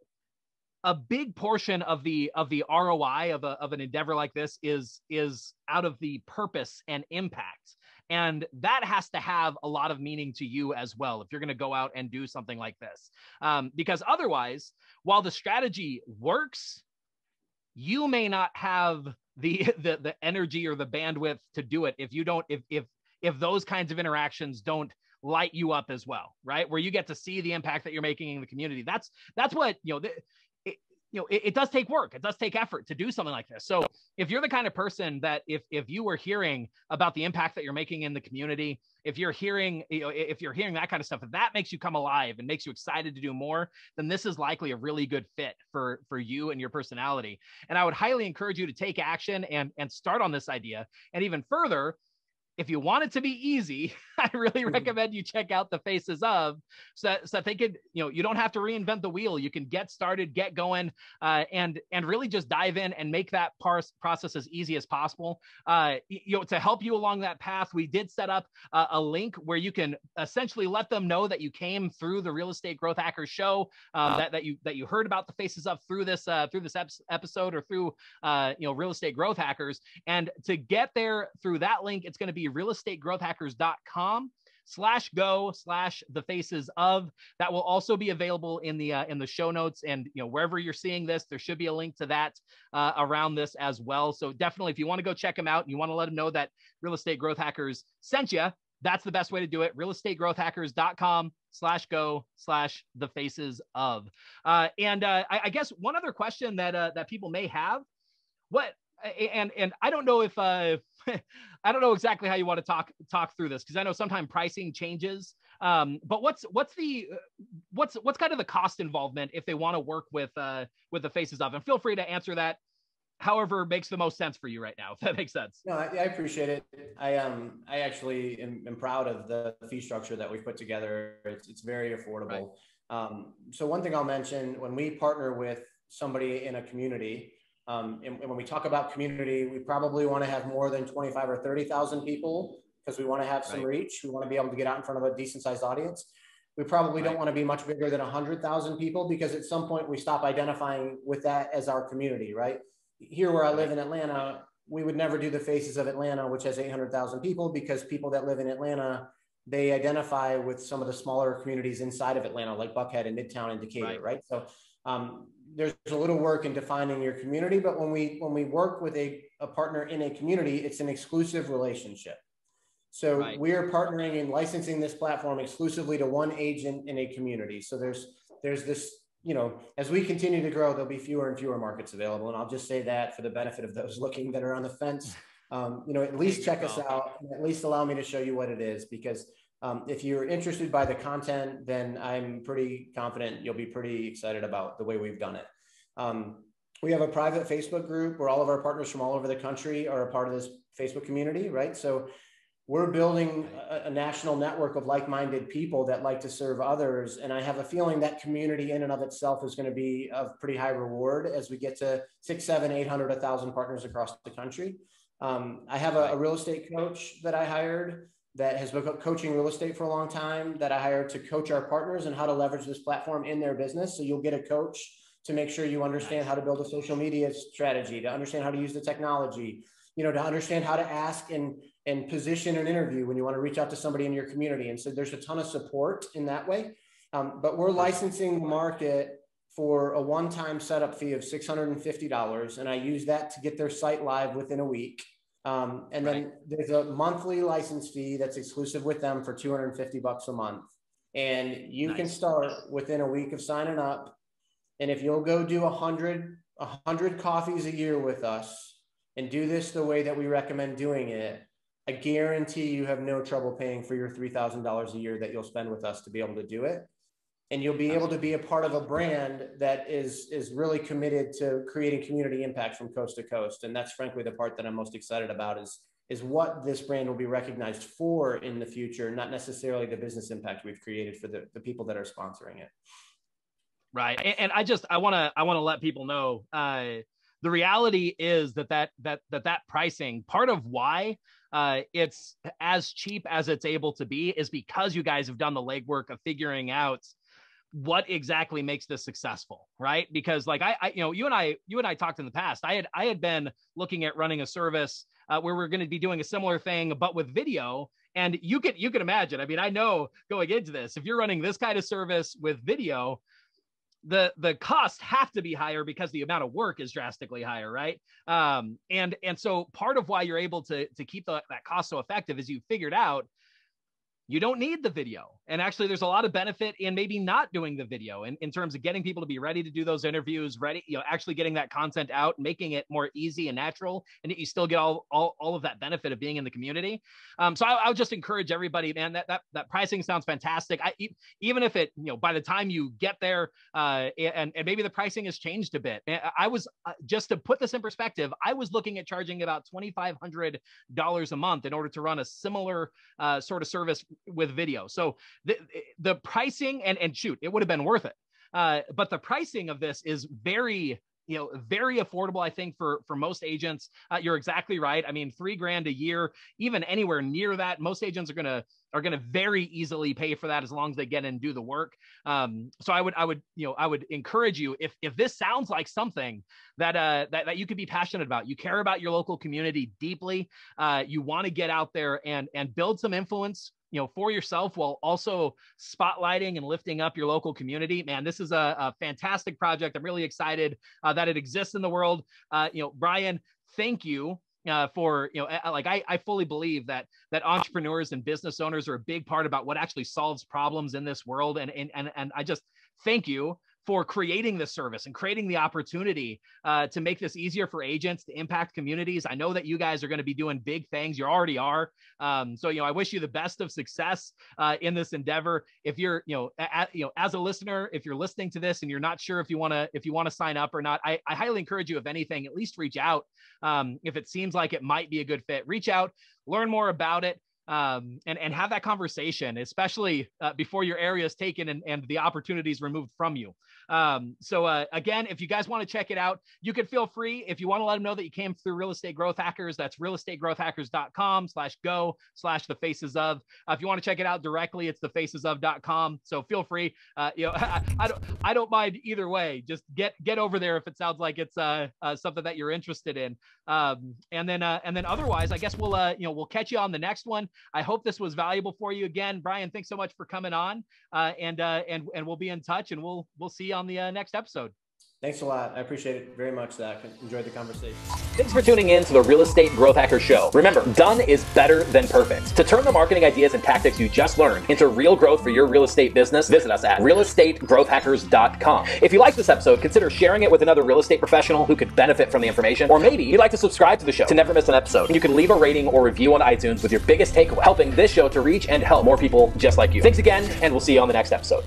a big portion of the of the R O I of, a, of an endeavor like this is, is out of the purpose and impact. And that has to have a lot of meaning to you as well if you're going to go out and do something like this. Um, because otherwise, while the strategy works, you may not have the, the, the energy or the bandwidth to do it if you don't, if, if, if those kinds of interactions don't light you up as well, right? Where you get to see the impact that you're making in the community. That's, that's what, you know, the, it, you know, it, it does take work. It does take effort to do something like this. So if you're the kind of person that if, if you were hearing about the impact that you're making in the community, if you're hearing, you know, if you're hearing that kind of stuff, if that makes you come alive and makes you excited to do more, then this is likely a really good fit for, for you and your personality. And I would highly encourage you to take action and, and start on this idea. And even further, if you want it to be easy, I really recommend you check out The Faces Of, so that, so that they could, you know, you don't have to reinvent the wheel. You can get started, get going, uh, and and really just dive in and make that parse process as easy as possible. Uh, you know, to help you along that path, we did set up uh, a link where you can essentially let them know that you came through the Real Estate Growth Hackers Show, uh, that that you that you heard about The Faces Of through this uh, through this ep episode or through uh, you know, Real Estate Growth Hackers. And to get there through that link, it's going to be real estate growth hackers dot com slash go slash the faces of. That will also be available in the uh, in the show notes, and you know, wherever you're seeing this, there should be a link to that uh, around this as well. So definitely, if you want to go check them out and you want to let them know that Real Estate Growth Hackers sent you, that's the best way to do it. real estate growth hackers dot com slash go slash the faces of. Uh, and uh, I, I guess one other question that uh, that people may have, what and and I don't know if. Uh, I don't know exactly how you want to talk talk through this, because I know sometimes pricing changes. Um, but what's what's the what's what's kind of the cost involvement if they want to work with uh, with The Faces Of? And feel free to answer that however makes the most sense for you right now, if that makes sense. No, I, I appreciate it. I um I actually am, am proud of the fee structure that we've put together. It's it's very affordable. Right. Um, so one thing I'll mention, when we partner with somebody in a community. Um, and, and when we talk about community, we probably want to have more than twenty-five or thirty thousand people, because we want to have some right. reach. We want to be able to get out in front of a decent sized audience. We probably right. don't want to be much bigger than one hundred thousand people, because at some point we stop identifying with that as our community, right? Here where I live in Atlanta, we would never do The Faces of Atlanta, which has eight hundred thousand people, because people that live in Atlanta, they identify with some of the smaller communities inside of Atlanta, like Buckhead and Midtown and Decatur, right? right? So um, there's a little work in defining your community, but when we when we work with a, a partner in a community, it's an exclusive relationship. So right. we are partnering and licensing this platform exclusively to one agent in a community. So there's there's this, you know, as we continue to grow, there'll be fewer and fewer markets available. And I'll just say that for the benefit of those looking that are on the fence, um, you know, at least check us out, and at least allow me to show you what it is, because Um, if you're interested by the content, then I'm pretty confident you'll be pretty excited about the way we've done it. Um, we have a private Facebook group where all of our partners from all over the country are a part of this Facebook community, right? So we're building a, a national network of like-minded people that like to serve others. And I have a feeling that community in and of itself is going to be of pretty high reward as we get to six, seven, eight hundred, a thousand partners across the country. Um, I have a, a real estate coach that I hired that has been coaching real estate for a long time, that I hired to coach our partners and how to leverage this platform in their business. So you'll get a coach to make sure you understand how to build a social media strategy, to understand how to use the technology, you know, to understand how to ask and, and position an interview when you want to reach out to somebody in your community. And so there's a ton of support in that way. Um, but we're licensing the market for a one-time setup fee of six hundred fifty dollars. And I use that to get their site live within a week. Um, and right. then there's a monthly license fee that's exclusive with them for two hundred fifty bucks a month. And you nice. can start within a week of signing up. And if you'll go do one hundred coffees a year with us and do this the way that we recommend doing it, I guarantee you have no trouble paying for your three thousand dollars a year that you'll spend with us to be able to do it. And you'll be able to be a part of a brand that is, is really committed to creating community impact from coast to coast. And that's frankly the part that I'm most excited about, is, is what this brand will be recognized for in the future, not necessarily the business impact we've created for the, the people that are sponsoring it. Right. And, and I just, I want to, I want to let people know, uh, the reality is that that, that, that, that pricing, part of why Uh, it's as cheap as it's able to be, is because you guys have done the legwork of figuring out what exactly makes this successful, right? Because like I, I you know, you and I, you and I talked in the past. I had I had been looking at running a service uh, where we're going to be doing a similar thing, but with video. And you could you could imagine. I mean, I know going into this, if you're running this kind of service with video, the the costs have to be higher because the amount of work is drastically higher, right? Um, and and so part of why you're able to to keep the, that cost so effective is you figured out you don't need the video. And actually, there's a lot of benefit in maybe not doing the video in, in terms of getting people to be ready to do those interviews, ready, you know, actually getting that content out, making it more easy and natural, and that you still get all, all, all of that benefit of being in the community. Um, so I, I would just encourage everybody, man, that, that, that pricing sounds fantastic. I, even if it, you know, by the time you get there uh, and, and maybe the pricing has changed a bit. I was, uh, just to put this in perspective, I was looking at charging about twenty-five hundred dollars a month in order to run a similar uh, sort of service with video. So the, the pricing and, and shoot, it would have been worth it. Uh, but the pricing of this is very, you know, very affordable, I think, for, for most agents. Uh, you're exactly right. I mean, three grand a year, even anywhere near that, most agents are going to, are going to very easily pay for that as long as they get in and do the work. Um, so I would, I would, you know, I would encourage you, if, if this sounds like something that, uh, that, that you could be passionate about, you care about your local community deeply, uh, you want to get out there and, and build some influence, you know, for yourself while also spotlighting and lifting up your local community, man, this is a, a fantastic project. I'm really excited uh, that it exists in the world. Uh, you know, Brian, thank you uh, for, you know, like I, I fully believe that, that entrepreneurs and business owners are a big part about what actually solves problems in this world. And, and, and, and I just thank you for creating this service and creating the opportunity uh, to make this easier for agents to impact communities. I know that you guys are going to be doing big things. You already are. Um, so, you know, I wish you the best of success uh, in this endeavor. If you're, you know, at, you know, as a listener, if you're listening to this and you're not sure if you want to, if you want to sign up or not, I, I highly encourage you, if anything, at least reach out. Um, if it seems like it might be a good fit, reach out, learn more about it. Um, and, and have that conversation, especially uh, before your area is taken and, and the opportunities removed from you. Um, so uh, again, if you guys want to check it out, you can feel free. If you want to let them know that you came through Real Estate Growth Hackers, that's real estate growth hackers dot com slash go slash the faces of. Uh, if you want to check it out directly, it's the faces of dot com. So feel free. Uh, you know, I, I don't, I don't mind either way. Just get, get over there if it sounds like it's uh, uh, something that you're interested in. Um, and then, uh, and then otherwise, I guess we'll, uh, you know, we'll catch you on the next one. I hope this was valuable for you. Again, Brian, thanks so much for coming on, uh, and uh, and and we'll be in touch, and we'll we'll see you on the uh, next episode. Thanks a lot. I appreciate it very much, Zach. Enjoyed the conversation. Thanks for tuning in to the Real Estate Growth Hacker Show. Remember, done is better than perfect. To turn the marketing ideas and tactics you just learned into real growth for your real estate business, visit us at real estate growth hackers dot com. If you like this episode, consider sharing it with another real estate professional who could benefit from the information, or maybe you'd like to subscribe to the show to never miss an episode. You can leave a rating or review on iTunes with your biggest takeaway, helping this show to reach and help more people just like you. Thanks again, and we'll see you on the next episode.